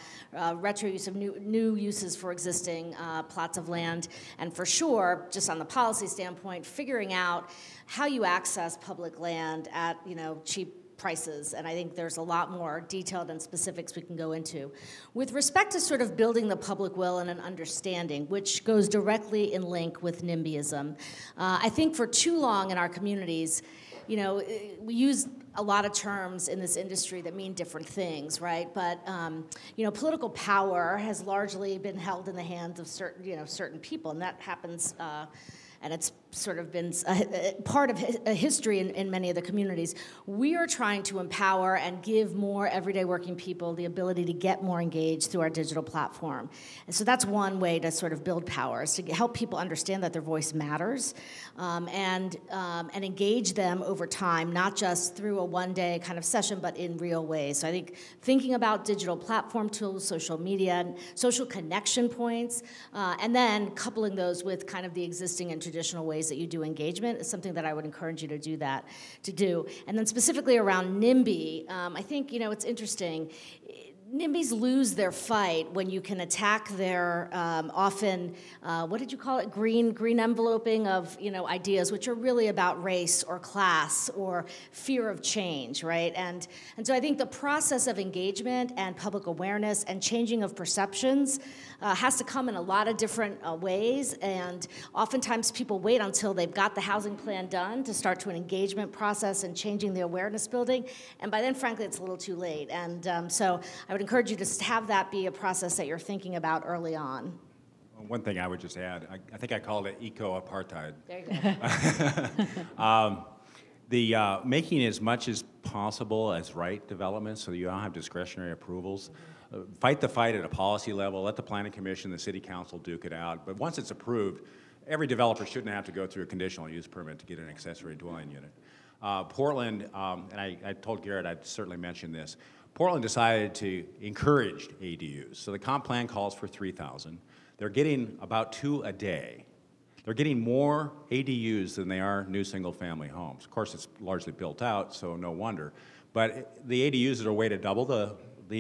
retro use of new uses for existing plots of land. And for sure, just on the policy standpoint, figuring out how you access public land at, cheap prices, and I think there's a lot more detailed and specifics we can go into. With respect to sort of building the public will and an understanding, which goes directly in link with NIMBYism, I think for too long in our communities, we use a lot of terms in this industry that mean different things, right? But political power has largely been held in the hands of certain, certain people, and that happens. And it's sort of been part of a history in many of the communities. We are trying to empower and give more everyday working people the ability to get more engaged through our digital platform. And so that's one way to sort of build power, is to help people understand that their voice matters and engage them over time, not just through a one-day kind of session, but in real ways. So I think thinking about digital platform tools, social media, and social connection points, and then coupling those with kind of the existing and traditional ways that you do engagement is something that I would encourage you to do. And then specifically around NIMBY, I think it's interesting. NIMBYs lose their fight when you can attack their often, what did you call it, green enveloping of ideas, which are really about race or class or fear of change, right? And so I think the process of engagement and public awareness and changing of perceptions has to come in a lot of different ways, and oftentimes people wait until they've got the housing plan done to start to an engagement process and changing the awareness building, and by then, frankly, it's a little too late. And so I would encourage you to have that be a process that you're thinking about early on. One thing I would just add, I think I called it eco-apartheid. There you go. Making as much as possible as right development, so you don't have discretionary approvals. Fight the fight at a policy level. Let the planning commission, the city council duke it out. But once it's approved, every developer shouldn't have to go through a conditional use permit to get an accessory dwelling unit. Portland, and I told Garrett I'd certainly mention this, Portland decided to encourage ADUs. So the comp plan calls for 3,000. They're getting about 2 a day. They're getting more ADUs than they are new single-family homes. Of course, it's largely built out, so no wonder. But the ADUs are a way to double the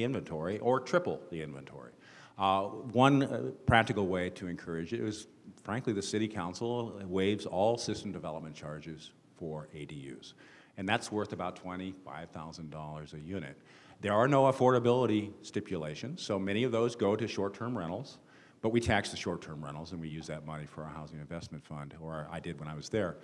inventory or triple the inventory. One practical way to encourage it is, frankly, the city council waives all system development charges for ADUs. And that's worth about $25,000 a unit. There are no affordability stipulations, so many of those go to short-term rentals, but we tax the short-term rentals and we use that money for our housing investment fund, or I did when I was there.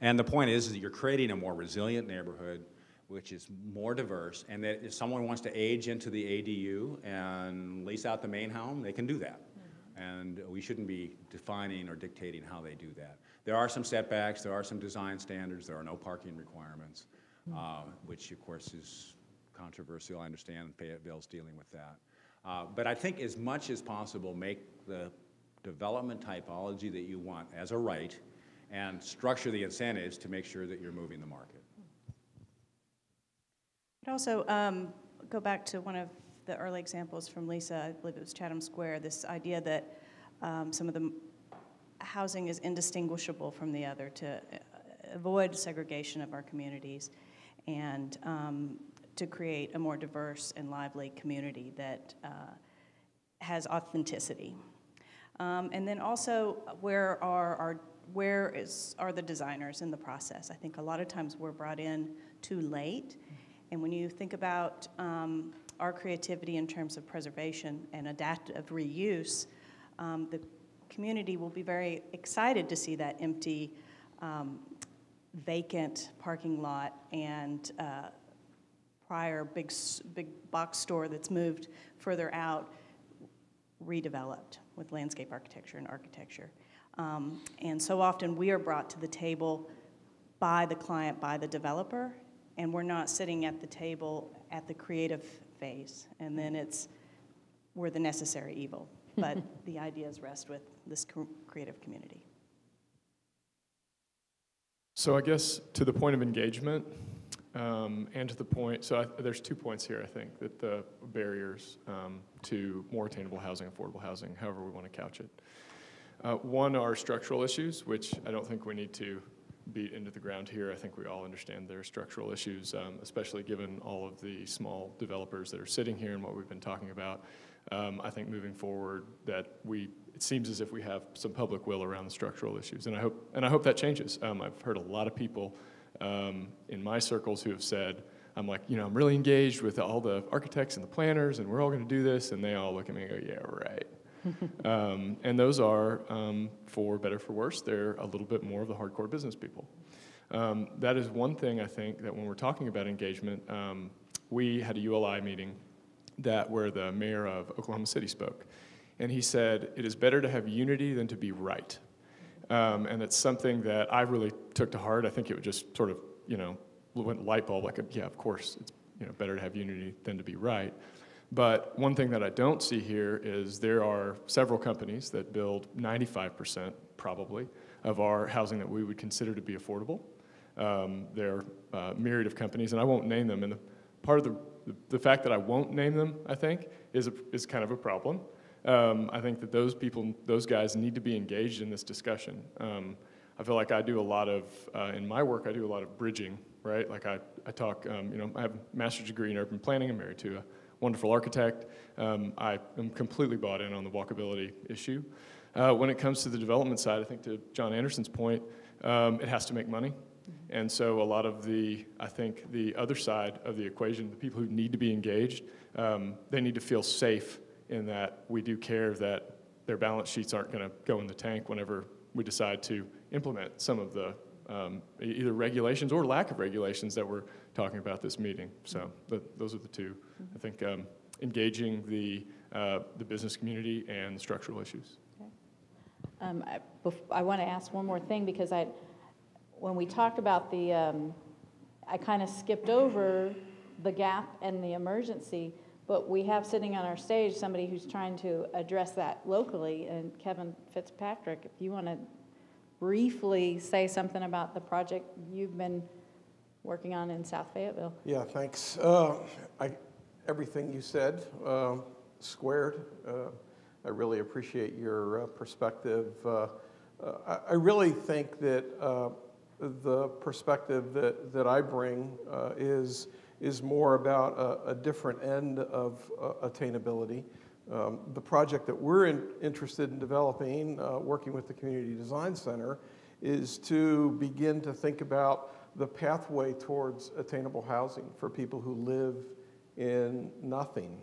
And the point is that you're creating a more resilient neighborhood, which is more diverse, and that if someone wants to age into the ADU and lease out the main home, they can do that. Mm-hmm. And we shouldn't be defining or dictating how they do that. There are some setbacks, there are some design standards, there are no parking requirements, which of course is controversial. I understand Fayetteville's dealing with that. But I think as much as possible, make the development typology that you want as a right and structure the incentives to make sure that you're moving the market. I'd also go back to one of the early examples from Lisa, I believe it was Chatham Square, this idea that some of the housing is indistinguishable from the other to avoid segregation of our communities and to create a more diverse and lively community that has authenticity. And then also, where are the designers in the process? I think a lot of times we're brought in too late. And when you think about our creativity in terms of preservation and adaptive reuse, the community will be very excited to see that empty, vacant parking lot and prior big box store that's moved further out redeveloped with landscape architecture and architecture. And so often we are brought to the table by the client, by the developer, and we're not sitting at the table at the creative phase. And then it's, we're the necessary evil. But the ideas rest with this creative community. So I guess to the point of engagement, and to the point, so there's 2 points here, I think, that the barriers to more attainable housing, affordable housing, however we want to couch it. One are structural issues, which I don't think we need to beat into the ground here. I think we all understand there are structural issues, especially given all of the small developers that are sitting here and what we've been talking about. I think moving forward that it seems as if we have some public will around the structural issues, and I hope that changes. I've heard a lot of people in my circles who have said, I'm like, you know, I'm really engaged with all the architects and the planners, and we're all going to do this, and they all look at me and go, yeah, right. And those are, for better or for worse, they're a little bit more of the hardcore business people. That is one thing I think that when we're talking about engagement, we had a ULI meeting where the mayor of Oklahoma City spoke, and he said, it is better to have unity than to be right. And it's something that I really took to heart. I think it would just sort of, you know, went light bulb, like, yeah, of course, it's, you know, better to have unity than to be right. But one thing that I don't see here is there are several companies that build 95% probably of our housing that we would consider to be affordable. There are a myriad of companies, and I won't name them. And part of the fact that I won't name them, I think, is kind of a problem. I think that those people, those guys need to be engaged in this discussion. I feel like I do a lot of, in my work, I do a lot of bridging, right? Like I talk, you know, I have a master's degree in urban planning. I'm married to a wonderful architect. I am completely bought in on the walkability issue. When it comes to the development side, I think to John Anderson's point, it has to make money. And so a lot of the, I think, the other side of the equation, the people who need to be engaged, they need to feel safe in that we do care that their balance sheets aren't going to go in the tank whenever we decide to implement some of the either regulations or lack of regulations that we're talking about this meeting. So those are the two. I think engaging the business community and structural issues. Okay. I want to ask one more thing, because when we talked about the, I kind of skipped over the gap and the emergency. But we have sitting on our stage somebody who's trying to address that locally, and Kevin Fitzpatrick, if you want to briefly say something about the project you've been working on in South Fayetteville. Yeah, thanks. Everything you said, squared. I really appreciate your perspective. I really think that the perspective that I bring is more about a different end of attainability. The project that we're interested in developing, working with the Community Design Center, is to begin to think about the pathway towards attainable housing for people who live in nothing.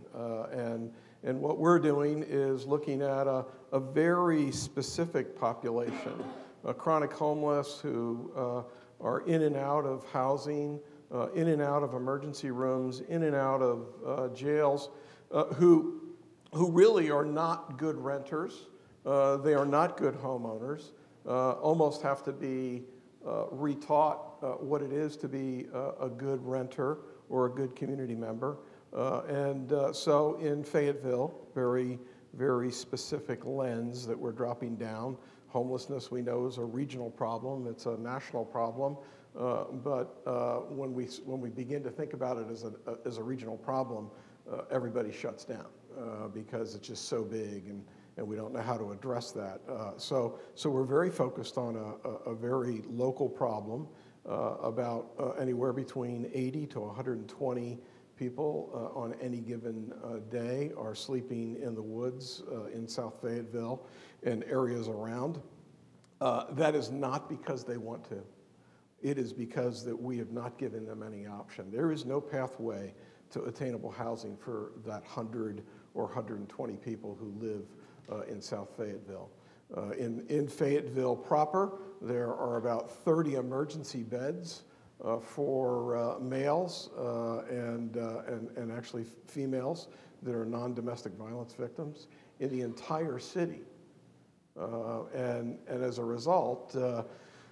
And what we're doing is looking at a very specific population, chronic homeless who are in and out of housing, in and out of emergency rooms, in and out of jails, who really are not good renters. They are not good homeowners, almost have to be retaught what it is to be a good renter or a good community member. So in Fayetteville, very, very specific lens that we're dropping down. Homelessness, we know, is a regional problem. It's a national problem. When we begin to think about it as a regional problem, everybody shuts down because it's just so big, and we don't know how to address that. So we're very focused on a very local problem, about anywhere between 80 to 120 people on any given day are sleeping in the woods in South Fayetteville and areas around. That is not because they want to. It is because that we have not given them any option. There is no pathway to attainable housing for that 100 or 120 people who live in South Fayetteville. In Fayetteville proper, there are about 30 emergency beds for males and actually females that are non-domestic violence victims in the entire city. And as a result,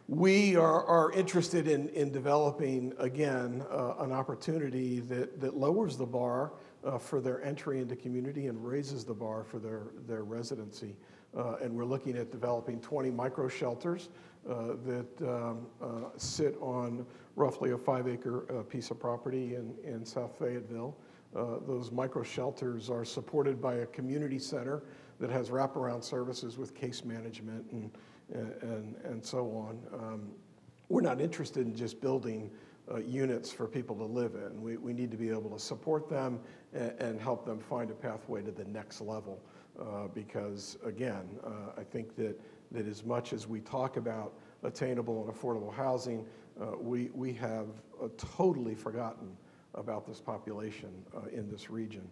we are interested in developing, again, an opportunity that lowers the bar for their entry into community and raises the bar for their residency. And we're looking at developing 20 micro shelters that sit on roughly a 5-acre piece of property in South Fayetteville. Those micro shelters are supported by a community center that has wraparound services with case management and so on. We're not interested in just building units for people to live in. We need to be able to support them and help them find a pathway to the next level. Because again, I think that as much as we talk about attainable and affordable housing, we have totally forgotten about this population in this region.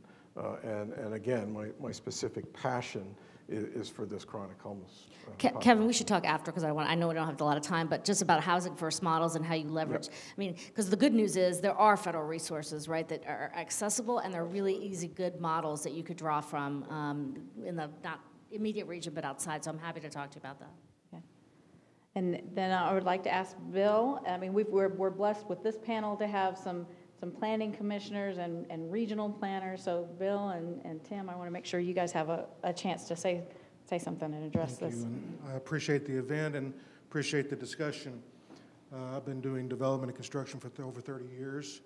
And again, my specific passion is for this chronic homeless. Kevin, we should talk after, because I know we don't have a lot of time, but just about housing first models and how you leverage. Yep. I mean, because the good news is there are federal resources, right, that are accessible, and they're really easy, good models that you could draw from in the not immediate region, but outside. So I'm happy to talk to you about that. Okay. And then I would like to ask Bill. I mean, we're blessed with this panel to have some planning commissioners and regional planners. So Bill and Tim, I want to make sure you guys have a chance to say something and address this. I appreciate the event and appreciate the discussion. I've been doing development and construction for over 30 years.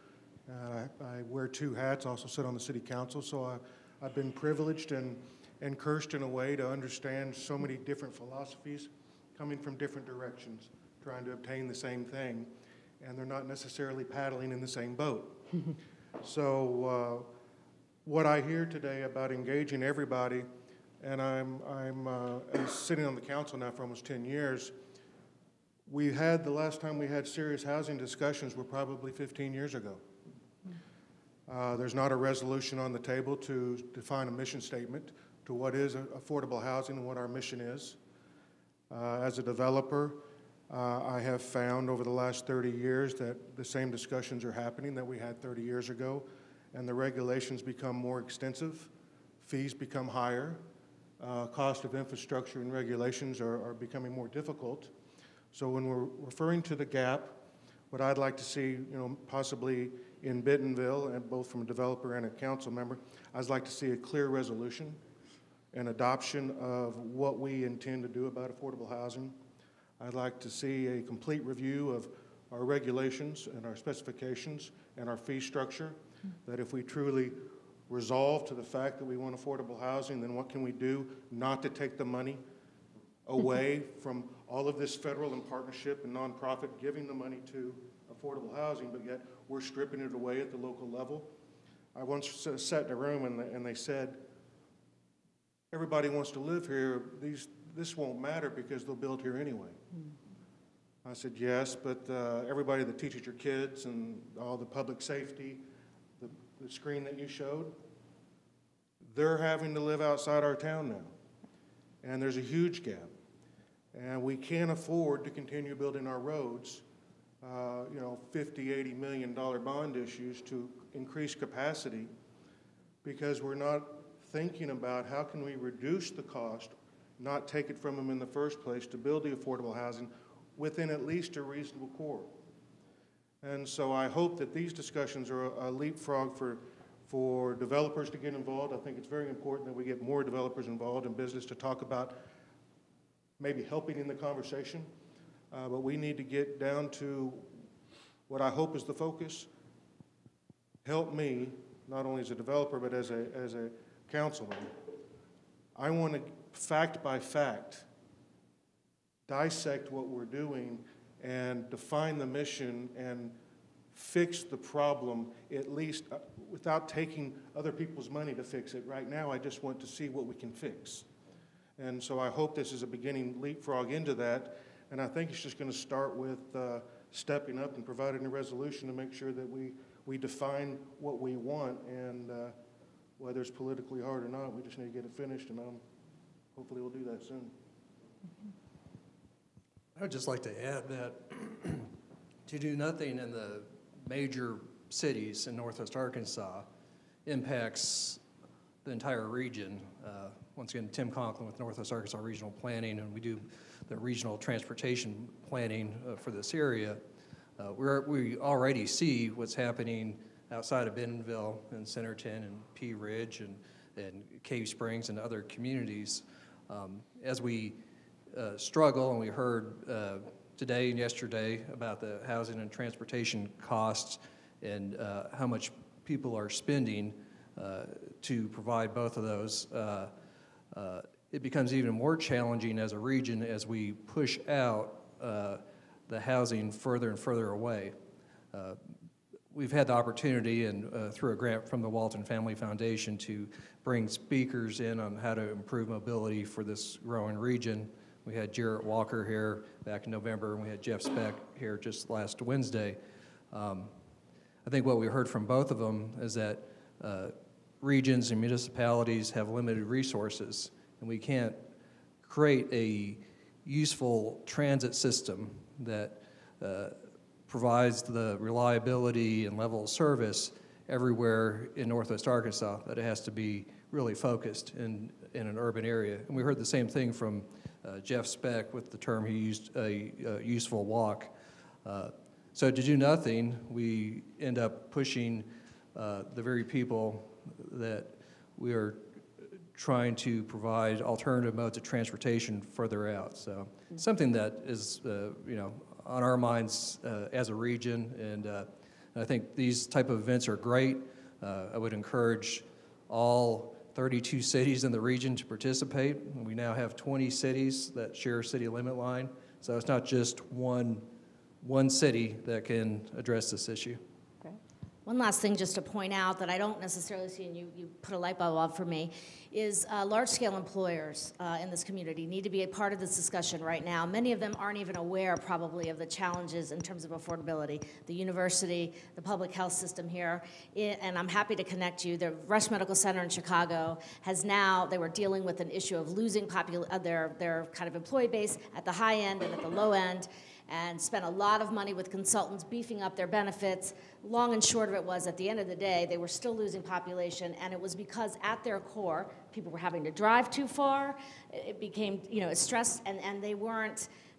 I wear two hats, also sit on the city council. So I've been privileged and cursed in a way to understand so many different philosophies coming from different directions, trying to obtain the same thing. And they're not necessarily paddling in the same boat. So what I hear today about engaging everybody, and I'm sitting on the council now for almost 10 years, we had, the last time we had serious housing discussions were probably 15 years ago. There's not a resolution on the table to define a mission statement to what is affordable housing and what our mission is. As a developer, I have found over the last 30 years that the same discussions are happening that we had 30 years ago, and the regulations become more extensive, fees become higher, cost of infrastructure and regulations are becoming more difficult. So when we're referring to the gap, what I'd like to see, possibly in Bentonville, and both from a developer and a council member, I'd like to see a clear resolution and adoption of what we intend to do about affordable housing. I'd like to see a complete review of our regulations and our specifications and our fee structure, that if we truly resolve to the fact that we want affordable housing, then what can we do not to take the money away from all of this federal and partnership and nonprofit giving the money to affordable housing, but yet we're stripping it away at the local level. I once sat in a room and they said, everybody wants to live here. This won't matter because they'll build here anyway. I said, yes, but everybody that teaches your kids and all the public safety, the screen that you showed, they're having to live outside our town now. And there's a huge gap. And we can't afford to continue building our roads, $50, $80 million bond issues to increase capacity, because we're not thinking about how can we reduce the cost, not take it from them in the first place, to build the affordable housing within at least a reasonable core. And so I hope that these discussions are a leapfrog for developers to get involved. I think it's very important that we get more developers involved in business to talk about maybe helping in the conversation. But we need to get down to what I hope is the focus. Help me, not only as a developer, but as a councilman. I want to fact by fact dissect what we're doing and define the mission and fix the problem, at least without taking other people's money to fix it. Right now, I just want to see what we can fix. And so I hope this is a beginning leapfrog into that. And I think it's just going to start with stepping up and providing a resolution to make sure that we define what we want, and whether it's politically hard or not, we just need to get it finished, and hopefully we'll do that soon. I would just like to add that to do nothing in the major cities in northwest Arkansas impacts the entire region. Once again, Tim Conklin with Northwest Arkansas Regional Planning, and we do the regional transportation planning for this area. We already see what's happening outside of Bentonville and Centerton and Pea Ridge and Cave Springs and other communities. As we struggle, and we heard today and yesterday about the housing and transportation costs and how much people are spending to provide both of those, it becomes even more challenging as a region as we push out the housing further and further away. We've had the opportunity, and through a grant from the Walton Family Foundation, to bring speakers in on how to improve mobility for this growing region. We had Jarrett Walker here back in November, and we had Jeff Speck here just last Wednesday. I think what we heard from both of them is that regions and municipalities have limited resources, and we can't create a useful transit system that provides the reliability and level of service everywhere in northwest Arkansas, that it has to be really focused in an urban area. And we heard the same thing from Jeff Speck with the term he used, a useful walk. So to do nothing, we end up pushing the very people that we are trying to provide alternative modes of transportation further out. So something that is, you know, on our minds as a region, and I think these type of events are great. I would encourage all 32 cities in the region to participate. We now have 20 cities that share city limit line, so it's not just one city that can address this issue. One last thing just to point out that I don't necessarily see, and you put a light bulb on for me, is large-scale employers in this community need to be a part of this discussion right now. Many of them aren't even aware probably of the challenges in terms of affordability. The university, the public health system here, and I'm happy to connect you. The Rush Medical Center in Chicago has now, they were dealing with an issue of losing their kind of employee base at the high end and at the low end, and spent a lot of money with consultants beefing up their benefits. Long and short of it was, at the end of the day, they were still losing population, and it was because at their core, people were having to drive too far. It became, you know, stressed, and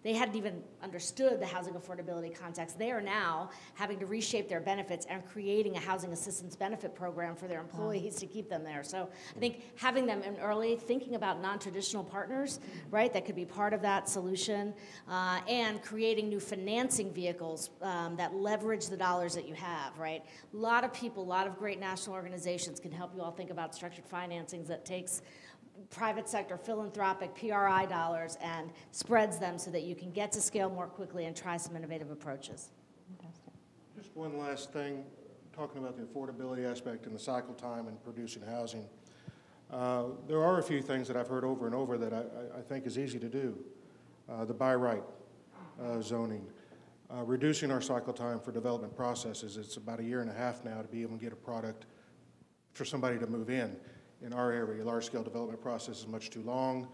they hadn't even understood the housing affordability context. They are now having to reshape their benefits and creating a housing assistance benefit program for their employees to keep them there. So I think having them in early, thinking about non-traditional partners, right, that could be part of that solution, and creating new financing vehicles that leverage the dollars that you have, right? A lot of people, a lot of great national organizations can help you all think about structured financings that takes private sector, philanthropic, PRI dollars, and spreads them so that you can get to scale more quickly and try some innovative approaches. Just one last thing, talking about the affordability aspect and the cycle time and producing housing. There are a few things that I've heard over and over that I think is easy to do. The buy right zoning, reducing our cycle time for development processes. It's about 1.5 years now to be able to get a product for somebody to move in. In our area, large-scale development process is much too long.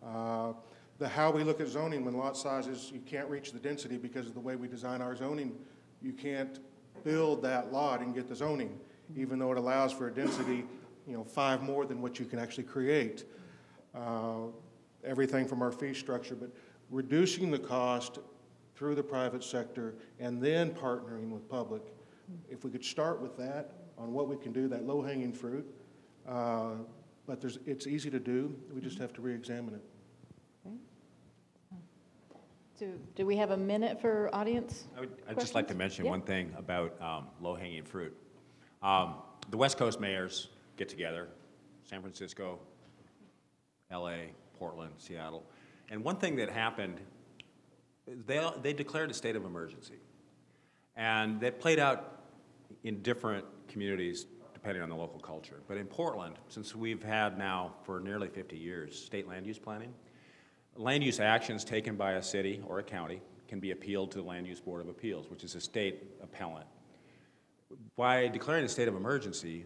How we look at zoning, when lot sizes, you can't reach the density because of the way we design our zoning. You can't build that lot and get the zoning, even though it allows for a density, you know, 5 more than what you can actually create. Everything from our fee structure, but reducing the cost through the private sector and then partnering with public. If we could start with that, on what we can do, that low-hanging fruit, but it's easy to do. We just have to re-examine it. Okay. So do we have a minute for audience? I'd just like to mention one thing about low-hanging fruit. The West Coast mayors get together, San Francisco, LA, Portland, Seattle. And one thing that happened, they declared a state of emergency. And that played out in different communities depending on the local culture. But in Portland, since we've had now for nearly 50 years state land use planning, land use actions taken by a city or a county can be appealed to the Land Use Board of Appeals, which is a state appellant. By declaring a state of emergency,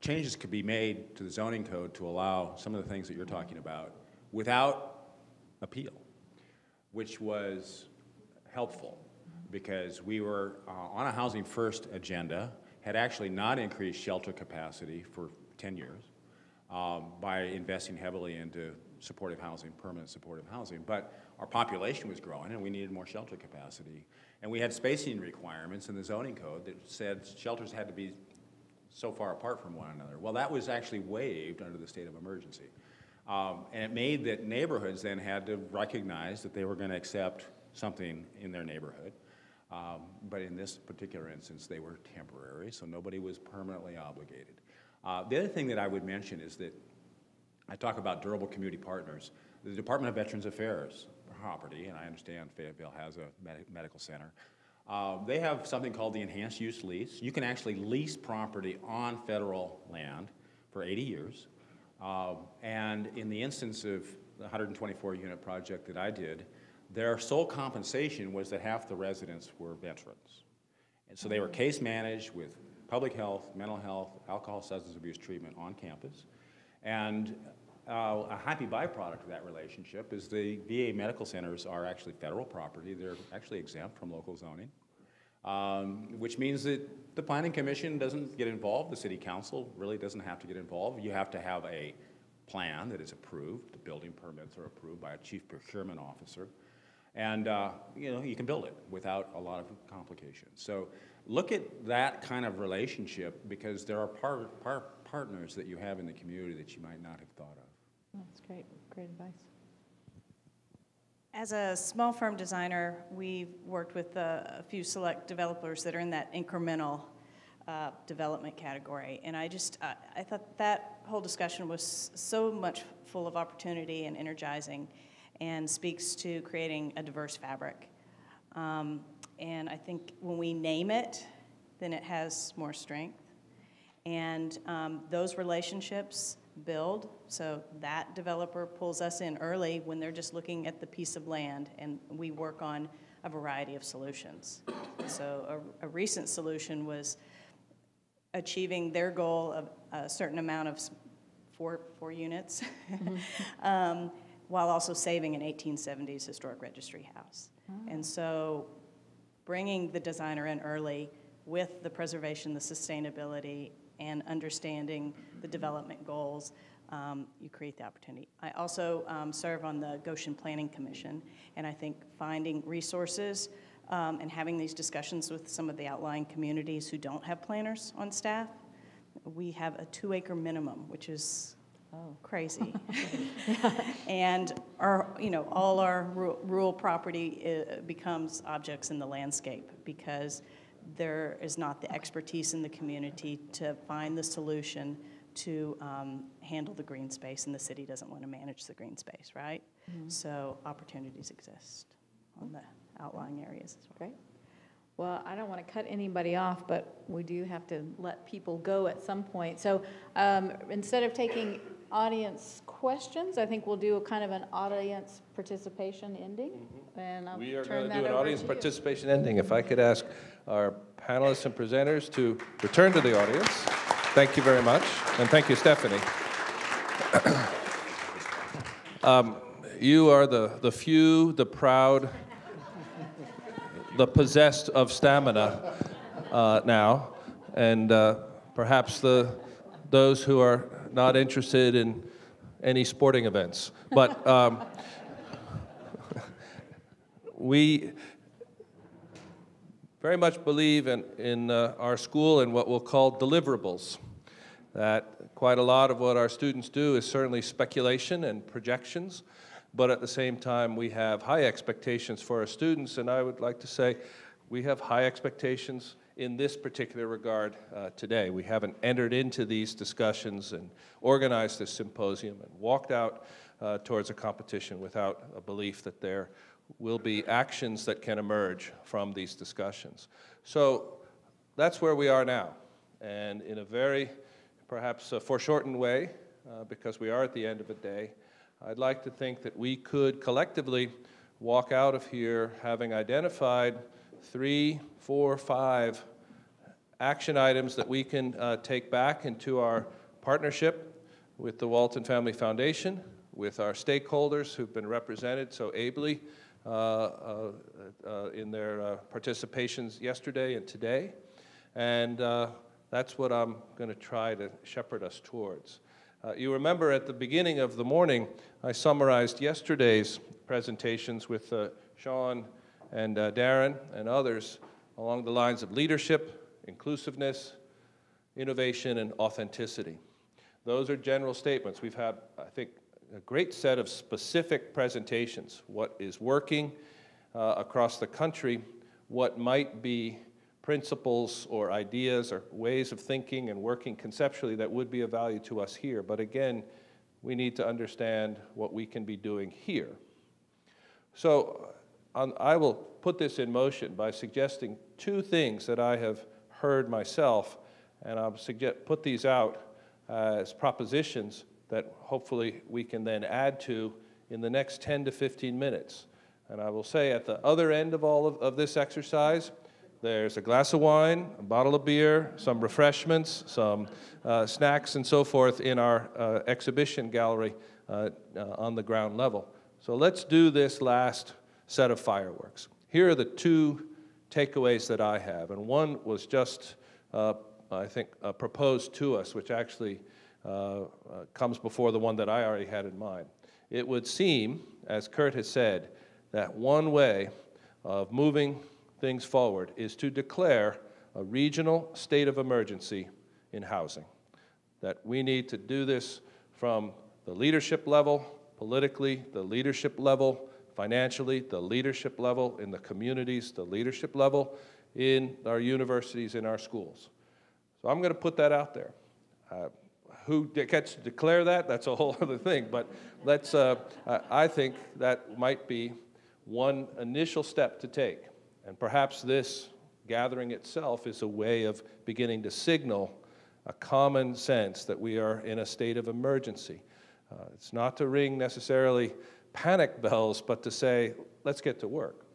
changes could be made to the zoning code to allow some of the things that you're talking about without appeal, which was helpful. because we were on a housing first agenda, had actually not increased shelter capacity for 10 years by investing heavily into supportive housing, permanent supportive housing. But our population was growing and we needed more shelter capacity. And we had spacing requirements in the zoning code that said shelters had to be so far apart from one another. Well, that was actually waived under the state of emergency. And it made that neighborhoods then had to recognize that they were going to accept something in their neighborhood. But in this particular instance, they were temporary, so nobody was permanently obligated. The other thing that I would mention is that I talk about durable community partners. The Department of Veterans Affairs property, and I understand Fayetteville has a medical center, they have something called the enhanced use lease. You can actually lease property on federal land for 80 years. And in the instance of the 124 unit project that I did, their sole compensation was that half the residents were veterans. And so they were case managed with public health, mental health, alcohol, substance abuse treatment on campus. And a happy byproduct of that relationship is the VA medical centers are actually federal property. They're actually exempt from local zoning, which means that the Planning Commission doesn't get involved. The City Council really doesn't have to get involved. You have to have a plan that is approved. The building permits are approved by a chief procurement officer. And you know, you can build it without a lot of complications. So look at that kind of relationship, because there are partners that you have in the community that you might not have thought of. That's great, great advice. As a small firm designer, we've worked with a few select developers that are in that incremental development category. And I thought that whole discussion was so much full of opportunity and energizing, and speaks to creating a diverse fabric. And I think when we name it, then it has more strength. And those relationships build, so that developer pulls us in early when they're just looking at the piece of land, and we work on a variety of solutions. So a recent solution was achieving their goal of a certain amount of four units. Mm-hmm. While also saving an 1870s historic registry house. Oh. And so bringing the designer in early with the preservation, the sustainability, and understanding the development goals, you create the opportunity. I also serve on the Goshen Planning Commission, and I think finding resources and having these discussions with some of the outlying communities who don't have planners on staff. We have a 2-acre minimum, which is crazy. And our, you know, all our rural property becomes objects in the landscape, because there is not the expertise in the community to find the solution to handle the green space, and the city doesn't want to manage the green space, right? Mm-hmm. So opportunities exist on the outlying areas as well. Great. Well, I don't want to cut anybody off, but we do have to let people go at some point. So instead of taking audience questions, I think we'll do a kind of an audience participation ending. Mm-hmm. And I'll turn that over to you. We are going to do an audience participation ending. If I could ask our panelists and presenters to return to the audience. Thank you very much. And thank you, Stephanie. You are the few, the proud, the possessed of stamina now, and perhaps those who are not interested in any sporting events. But we very much believe in our school and what we'll call deliverables. That quite a lot of what our students do is certainly speculation and projections, but at the same time, we have high expectations for our students, and I would like to say we have high expectations in this particular regard today. We haven't entered into these discussions and organized this symposium and walked out towards a competition without a belief that there will be actions that can emerge from these discussions. So that's where we are now, and in a very, perhaps a foreshortened way, because we are at the end of a day, I'd like to think that we could collectively walk out of here having identified 3, 4, 5 action items that we can take back into our partnership with the Walton Family Foundation, with our stakeholders who've been represented so ably in their participations yesterday and today. And that's what I'm going to try to shepherd us towards. You remember at the beginning of the morning, I summarized yesterday's presentations with Sean and Darren and others along the lines of leadership, inclusiveness, innovation, and authenticity. Those are general statements. We've had, I think, a great set of specific presentations, what is working across the country, what might be principles or ideas or ways of thinking and working conceptually that would be of value to us here. But again, we need to understand what we can be doing here. So I will put this in motion by suggesting two things that I have heard myself, and I'll put these out as propositions that hopefully we can then add to in the next 10 to 15 minutes. And I will say at the other end of all of this exercise, there's a glass of wine, a bottle of beer, some refreshments, some snacks and so forth in our exhibition gallery on the ground level. So let's do this last set of fireworks. Here are the two takeaways that I have. And one was just, I think, proposed to us, which actually comes before the one that I already had in mind. It would seem, as Kurt has said, that one way of moving things forward is to declare a regional state of emergency in housing. That we need to do this from the leadership level, politically, the leadership level, financially, the leadership level, in the communities, the leadership level, in our universities, in our schools. So I'm going to put that out there. Who gets to declare that? That's a whole other thing, but let's, I think that might be one initial step to take. And perhaps this gathering itself is a way of beginning to signal a common sense that we are in a state of emergency. It's not to ring necessarily panic bells, but to say, let's get to work.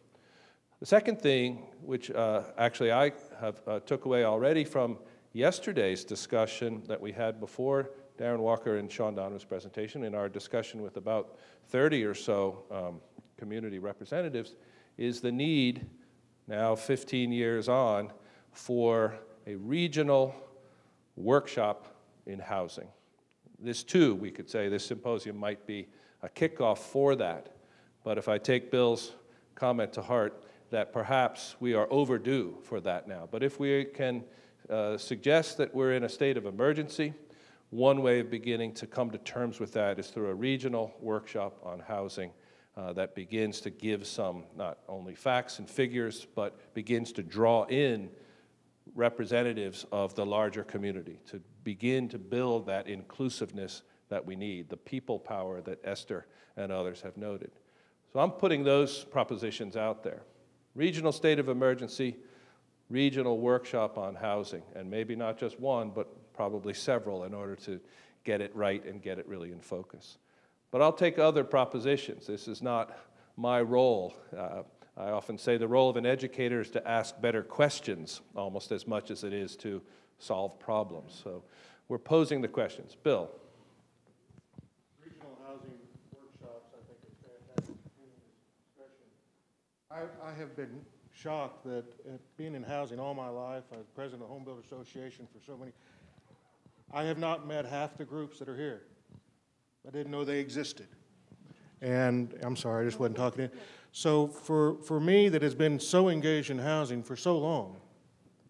The second thing, which actually I have took away already from yesterday's discussion that we had before Darren Walker and Sean Donovan's presentation, in our discussion with about 30 or so community representatives, is the need now 15 years on, for a regional workshop in housing. This too, we could say, this symposium might be a kickoff for that. But if I take Bill's comment to heart, that perhaps we are overdue for that now. But if we can suggest that we're in a state of emergency, one way of beginning to come to terms with that is through a regional workshop on housing. That begins to give some, not only facts and figures, but begins to draw in representatives of the larger community to begin to build that inclusiveness that we need, the people power that Esther and others have noted. So I'm putting those propositions out there. Regional state of emergency, regional workshop on housing, and maybe not just one, but probably several in order to get it right and get it really in focus. But I'll take other propositions. This is not my role. I often say the role of an educator is to ask better questions almost as much as it is to solve problems. So we're posing the questions. Bill. Regional housing workshops, I think, are fantastic community expression. I have been shocked that being in housing all my life, I was president of the Home Builder Association for so many, I have not met half the groups that are here. I didn't know they existed. And I'm sorry, I just wasn't talking. So for me that has been so engaged in housing for so long,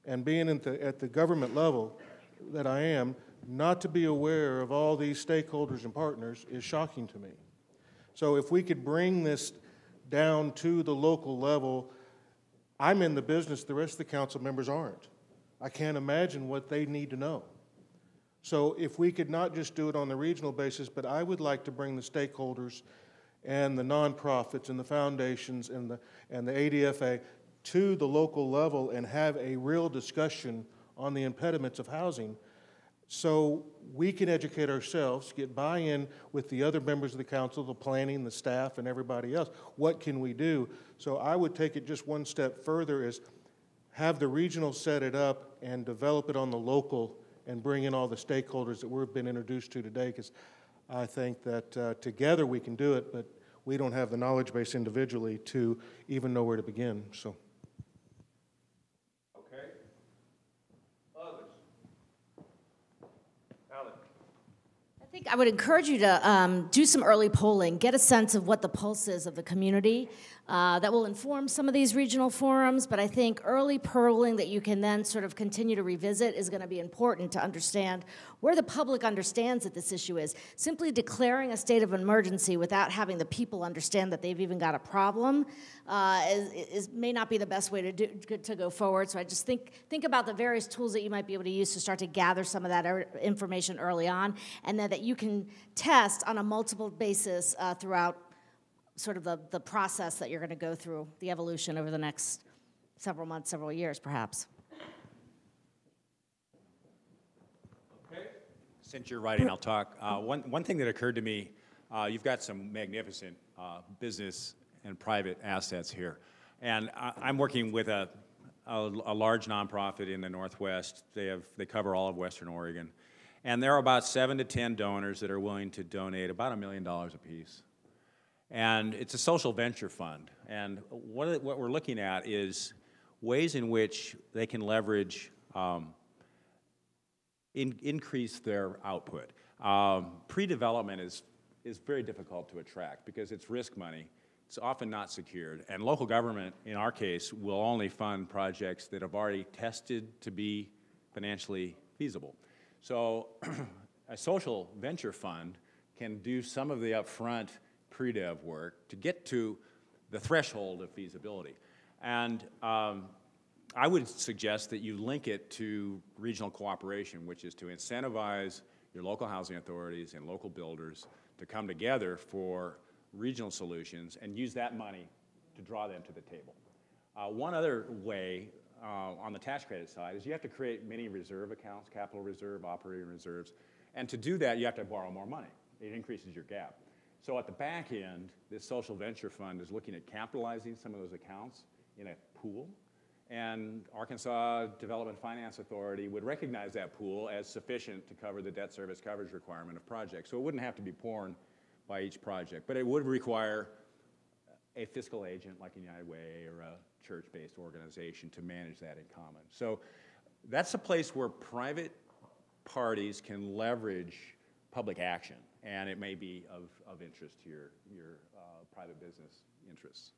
and being at the government level that I am, not to be aware of all these stakeholders and partners is shocking to me. So if we could bring this down to the local level, I'm in the business the rest of the council members aren't. I can't imagine what they need to know. So if we could not just do it on the regional basis, but I would like to bring the stakeholders and the nonprofits and the foundations and the ADFA to the local level and have a real discussion on the impediments of housing so we can educate ourselves, get buy-in with the other members of the council, the planning, the staff, and everybody else. What can we do? So I would take it just one step further is have the regional set it up and develop it on the local level and bring in all the stakeholders that we've been introduced to today, because I think that together we can do it, but we don't have the knowledge base individually to even know where to begin. So. Okay. Others? Alex. I think I would encourage you to do some early polling, get a sense of what the pulse is of the community. That will inform some of these regional forums, but I think early polling that you can then sort of continue to revisit is going to be important to understand where the public understands that this issue is. Simply declaring a state of emergency without having the people understand that they've even got a problem may not be the best way to go forward. So I just think about the various tools that you might be able to use to start to gather some of that information early on, and then that you can test on a multiple basis throughout sort of the process that you're going to go through, the evolution over the next several months, several years, perhaps. Okay. Since you're writing, I'll talk. One thing that occurred to me, you've got some magnificent business and private assets here. And I'm working with a large nonprofit in the Northwest. They cover all of Western Oregon. And there are about 7 to 10 donors that are willing to donate about $1 million apiece. And it's a social venture fund. And what we're looking at is ways in which they can leverage, increase their output. Pre-development is very difficult to attract because it's risk money. It's often not secured. And local government, in our case, will only fund projects that have already tested to be financially feasible. So a social venture fund can do some of the upfront pre-dev work to get to the threshold of feasibility. And I would suggest that you link it to regional cooperation, which is to incentivize your local housing authorities and local builders to come together for regional solutions and use that money to draw them to the table. One other way on the tax credit side is you have to create many reserve accounts, capital reserve, operating reserves. And to do that, you have to borrow more money. It increases your gap. So at the back end, this social venture fund is looking at capitalizing some of those accounts in a pool. And Arkansas Development Finance Authority would recognize that pool as sufficient to cover the debt service coverage requirement of projects. So it wouldn't have to be borne by each project. But it would require a fiscal agent like in United Way or a church-based organization to manage that in common. So that's a place where private parties can leverage public action. And it may be of interest to your private business interests.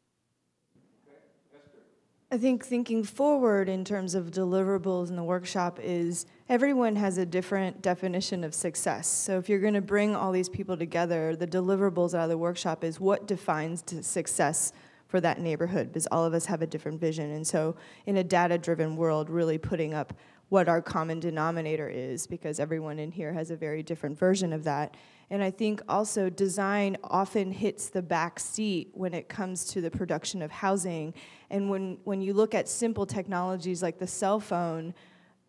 Okay. Esther. I think thinking forward in terms of deliverables in the workshop is everyone has a different definition of success. So if you're going to bring all these people together, the deliverables out of the workshop is what defines success for that neighborhood, because all of us have a different vision. And so in a data-driven world, really putting up what our common denominator is, because everyone in here has a very different version of that. And I think also design often hits the back seat when it comes to the production of housing. And when you look at simple technologies like the cell phone,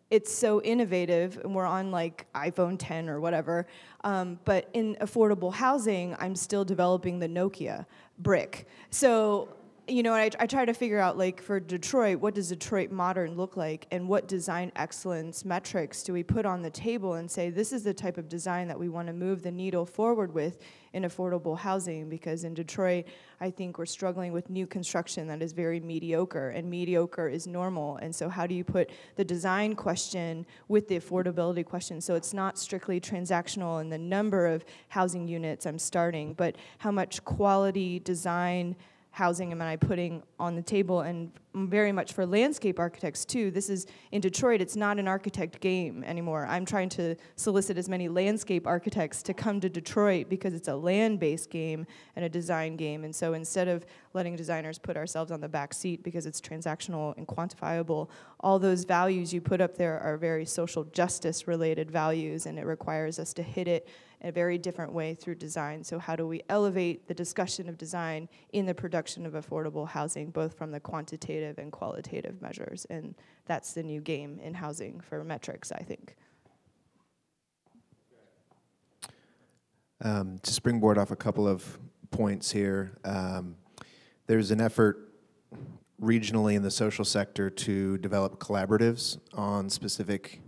it's so innovative, and we're on like iPhone 10 or whatever. But in affordable housing, I'm still developing the Nokia brick. So, you know, I try to figure out, like, for Detroit, what does Detroit modern look like, and what design excellence metrics do we put on the table and say, this is the type of design that we want to move the needle forward with in affordable housing? Because in Detroit, I think we're struggling with new construction that is very mediocre, and mediocre is normal. And so how do you put the design question with the affordability question? So it's not strictly transactional in the number of housing units I'm starting, but how much quality design housing am I putting on the table? And very much for landscape architects too, this is, in Detroit, it's not an architect game anymore. I'm trying to solicit as many landscape architects to come to Detroit because it's a land-based game and a design game. And so instead of letting designers put ourselves on the back seat because it's transactional and quantifiable, all those values you put up there are very social justice related values, and it requires us to hit it in a very different way through design. So how do we elevate the discussion of design in the production of affordable housing, both from the quantitative and qualitative measures? And that's the new game in housing for metrics, I think. To springboard off a couple of points here, there's an effort regionally in the social sector to develop collaboratives on specific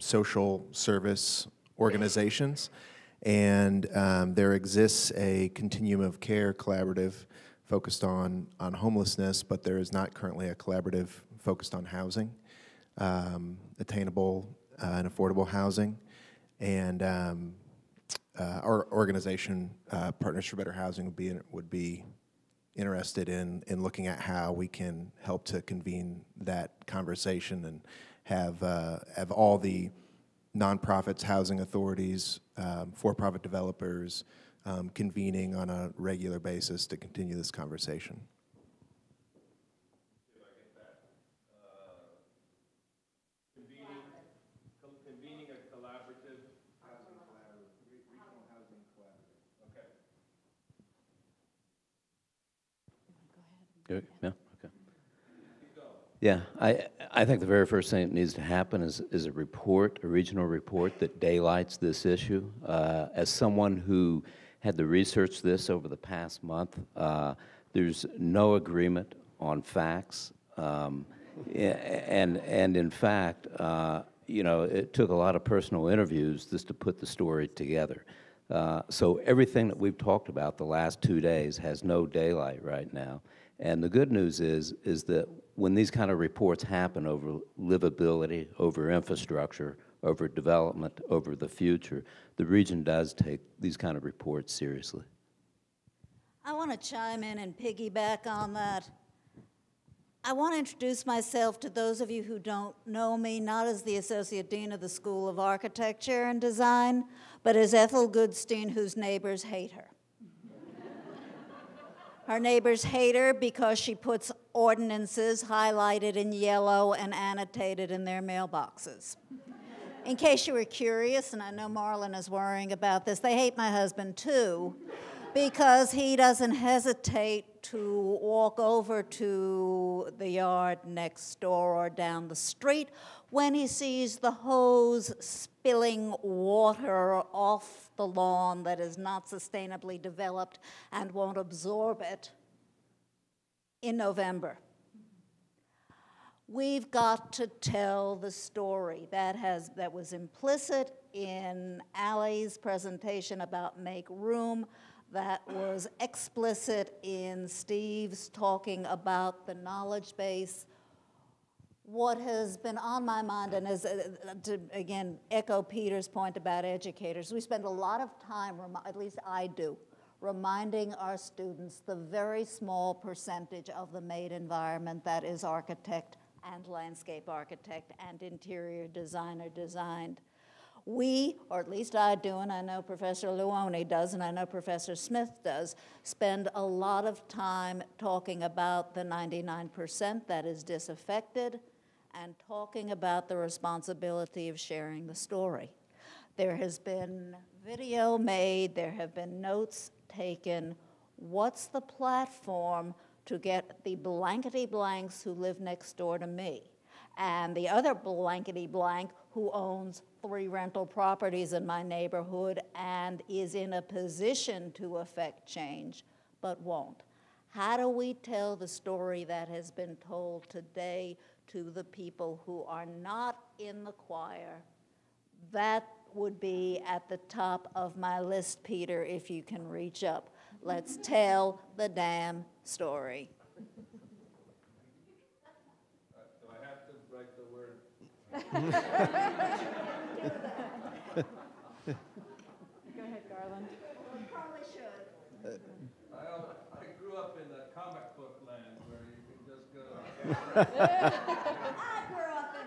social service organizations, And there exists a continuum of care collaborative focused on homelessness, but there is not currently a collaborative focused on housing, attainable and affordable housing. And our organization, Partners for Better Housing, would be interested in looking at how we can help to convene that conversation and have all the nonprofits, housing authorities, for-profit developers convening on a regular basis to continue this conversation. Convening a collaborative housing collaborative, regional housing collaborative. Okay. Go ahead. Yeah. Okay. Yeah. I think the very first thing that needs to happen is a report, a regional report that daylights this issue. As someone who had to research this over the past month, there's no agreement on facts, and in fact, you know, it took a lot of personal interviews just to put the story together. So everything that we've talked about the last 2 days has no daylight right now. And the good news is that when these kind of reports happen over livability, over infrastructure, over development, over the future, the region does take these kind of reports seriously. I want to chime in and piggyback on that. I want to introduce myself to those of you who don't know me, not as the Associate Dean of the School of Architecture and Design, but as Ethel Goodstein, whose neighbors hate her. Her neighbors hate her because she puts ordinances highlighted in yellow and annotated in their mailboxes. In case you were curious, and I know Marlon is worrying about this, they hate my husband too, because he doesn't hesitate to walk over to the yard next door or down the street when he sees the hose spilling water off the lawn that is not sustainably developed and won't absorb it in November. We've got to tell the story. That was implicit in Ali's presentation about Make Room. That was explicit in Steve's talking about the knowledge base. What has been on my mind, and is, to again echo Peter's point about educators, we spend a lot of time, at least I do, reminding our students the very small percentage of the made environment that is architect and landscape architect and interior designer designed. We, or at least I do, and I know Professor Luoni does, and I know Professor Smith does, spend a lot of time talking about the 99% that is disaffected and talking about the responsibility of sharing the story. There has been video made, there have been notes taken. What's the platform to get the blankety blanks who live next door to me and the other blankety blank who owns 3 rental properties in my neighborhood and is in a position to affect change, but won't? How do we tell the story that has been told today to the people who are not in the choir? That would be at the top of my list, Peter, if you can reach up. Let's tell the damn story. Do I have to write the word? Go ahead, Garland. Well, you probably should. I grew up in the comic book land where you can just go. I grew up in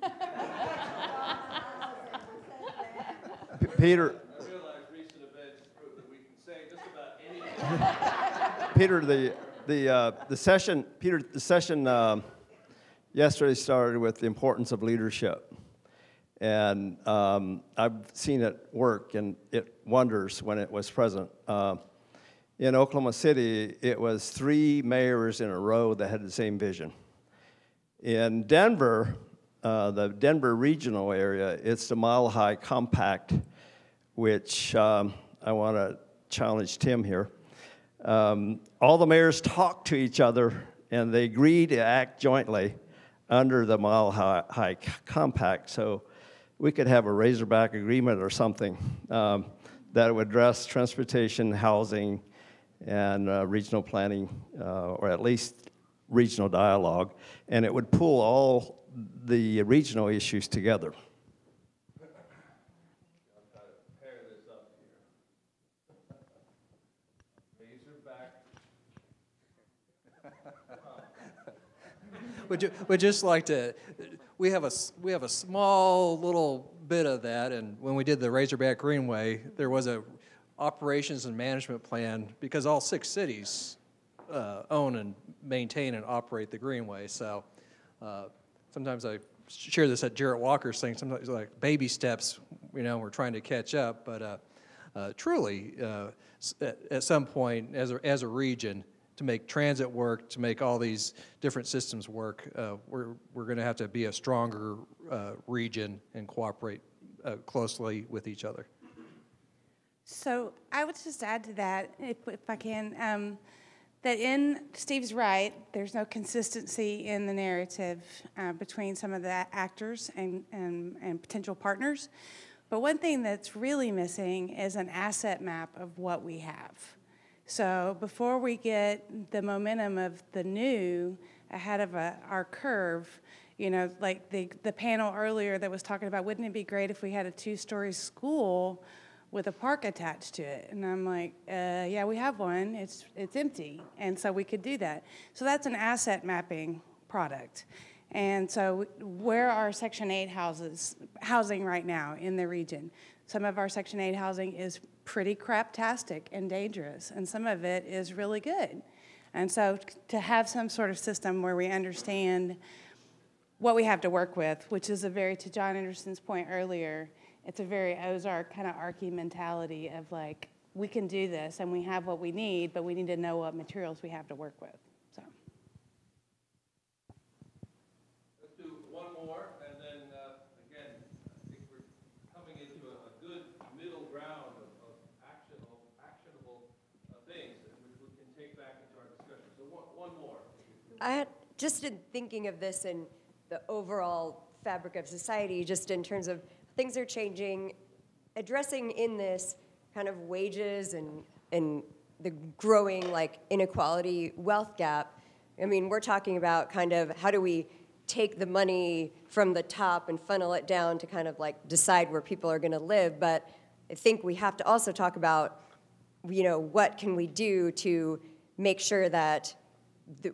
Brooklyn. Peter. I realized recent events prove that we can say just about anything. Peter, the session yesterday started with the importance of leadership. And I've seen it work, and it wonders when it was present. In Oklahoma City, it was 3 mayors in a row that had the same vision. In Denver, the Denver regional area, it's the Mile High Compact, which I want to challenge Tim here. All the mayors talked to each other, and they agreed to act jointly under the Mile High Compact. So we could have a Razorback agreement or something that would address transportation, housing, and regional planning, or at least regional dialogue, and it would pull all the regional issues together. We'd just like to, we have a small little bit of that, and when we did the Razorback Greenway, there was a operations and management plan because all 6 cities own and maintain and operate the Greenway. So sometimes I share this at Jarrett Walker's thing, sometimes like baby steps, you know, we're trying to catch up, but truly at some point as a region, to make transit work, to make all these different systems work, we're going to have to be a stronger region and cooperate closely with each other. So I would just add to that, if I can, that in Steve's right, there's no consistency in the narrative between some of the actors and potential partners. But one thing that's really missing is an asset map of what we have. So before we get the momentum of the new ahead of our curve, you know, like the panel earlier that was talking about, wouldn't it be great if we had a 2-story school with a park attached to it? And I'm like, yeah, we have one. It's empty, and so we could do that. So that's an asset mapping product. And so where are Section 8 housing right now in the region? Some of our Section 8 housing is pretty craptastic and dangerous, and some of it is really good. And so to have some sort of system where we understand what we have to work with, which is a very, to John Anderson's point earlier, it's a very Ozark kind of Arky mentality of like, we can do this and we have what we need, but we need to know what materials we have to work with. I just in thinking of this in the overall fabric of society, just in terms of things are changing, addressing in this kind of wages and the growing like inequality wealth gap. I mean, we're talking about kind of how do we take the money from the top and funnel it down to kind of like decide where people are going to live. But I think we have to also talk about, you know, what can we do to make sure that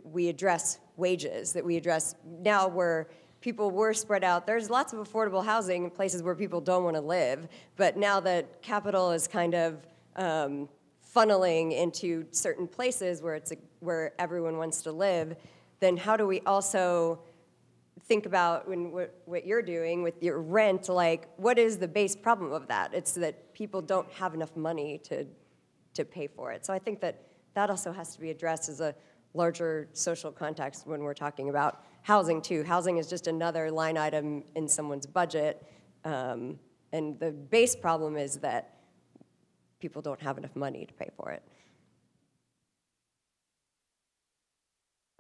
we address wages, that we address now where people were spread out. There's lots of affordable housing in places where people don't want to live, but now that capital is kind of funneling into certain places where where everyone wants to live, then how do we also think about what you're doing with your rent, like what is the base problem of that? It's that people don't have enough money to pay for it. So I think that also has to be addressed as a larger social context when we're talking about housing too. Housing is just another line item in someone's budget, and the base problem is that people don't have enough money to pay for it.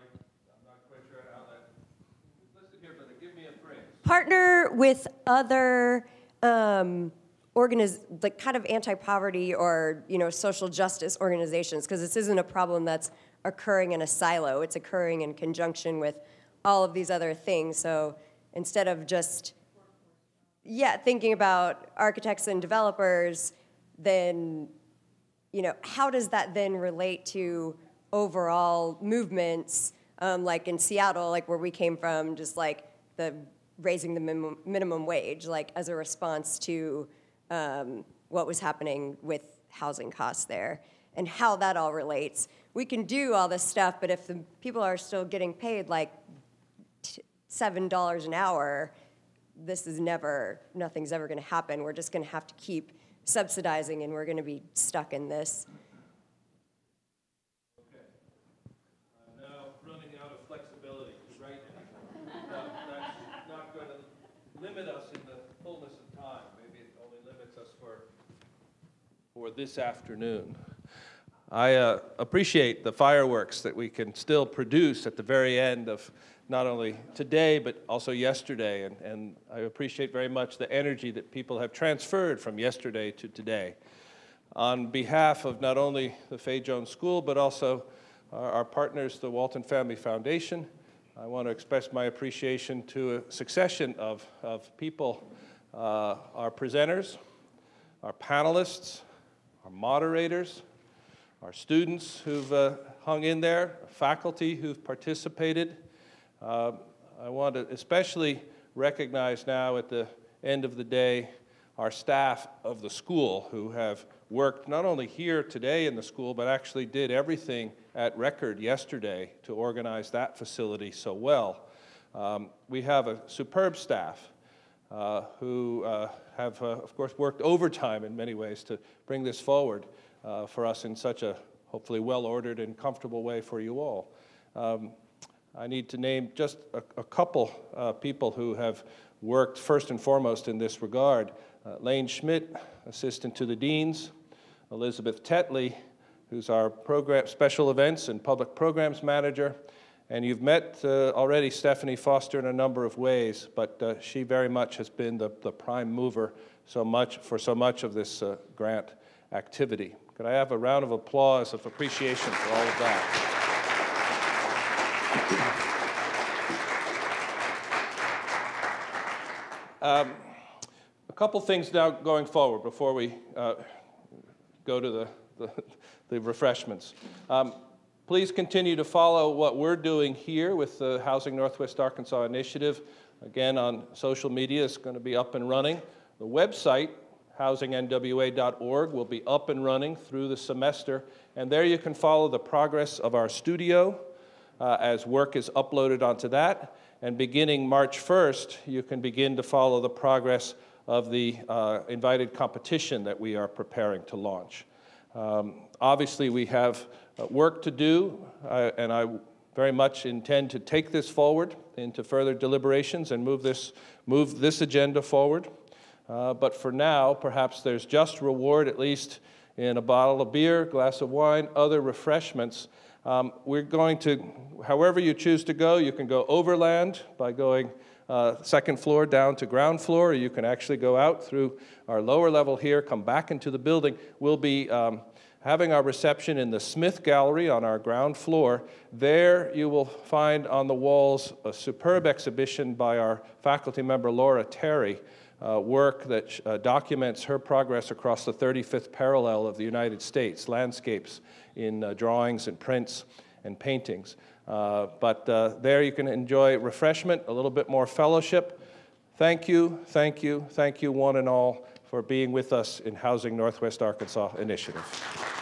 I'm not quite sure how that's listed here, but give me a phrase. Partner with other like kind of anti-poverty or, you know, social justice organizations, because this isn't a problem that's occurring in a silo. It's occurring in conjunction with all of these other things. So instead of just, yeah, thinking about architects and developers, then, you know, how does that then relate to overall movements, like in Seattle, like where we came from, just like the raising the minimum wage, like as a response to what was happening with housing costs there and how that all relates. We can do all this stuff, but if the people are still getting paid like $7 an hour, this is never, nothing's ever gonna happen. We're just gonna have to keep subsidizing and we're gonna be stuck in this. Okay, I'm now running out of flexibility right now. That's not gonna limit us in the fullness of time. Maybe it only limits us for this afternoon. I appreciate the fireworks that we can still produce at the very end of not only today, but also yesterday. And I appreciate very much the energy that people have transferred from yesterday to today. On behalf of not only the Faye Jones School, but also our partners, the Walton Family Foundation, I want to express my appreciation to a succession of people, our presenters, our panelists, our moderators, our students who've hung in there, faculty who've participated. I want to especially recognize now at the end of the day our staff of the school who have worked not only here today in the school, but actually did everything at record yesterday to organize that facility so well. We have a superb staff who have, of course, worked overtime in many ways to bring this forward for us in such a hopefully well-ordered and comfortable way for you all. I need to name just a couple people who have worked first and foremost in this regard. Lane Schmidt, assistant to the deans, Elizabeth Tetley, who's our program special events and public programs manager, and you've met already Stephanie Foster in a number of ways, but she very much has been the prime mover so much for so much of this grant activity. Could I have a round of applause of appreciation for all of that? A couple things now going forward before we go to the refreshments. Please continue to follow what we're doing here with the Housing Northwest Arkansas Initiative. Again, on social media, it's going to be up and running. The website, housingnwa.org, will be up and running through the semester, and there you can follow the progress of our studio as work is uploaded onto that, and beginning March 1st, you can begin to follow the progress of the invited competition that we are preparing to launch. Obviously, we have work to do, and I very much intend to take this forward into further deliberations and move this agenda forward. But for now, perhaps there's just reward, at least in a bottle of beer, glass of wine, other refreshments. We're going to, however you choose to go, you can go overland by going second floor down to ground floor, or you can actually go out through our lower level here, come back into the building. We'll be having our reception in the Smith Gallery on our ground floor. There you will find on the walls a superb exhibition by our faculty member Laura Terry, work that documents her progress across the 35th parallel of the United States, landscapes in drawings and prints and paintings. There you can enjoy refreshment, a little bit more fellowship. Thank you one and all for being with us in Housing Northwest Arkansas Initiative.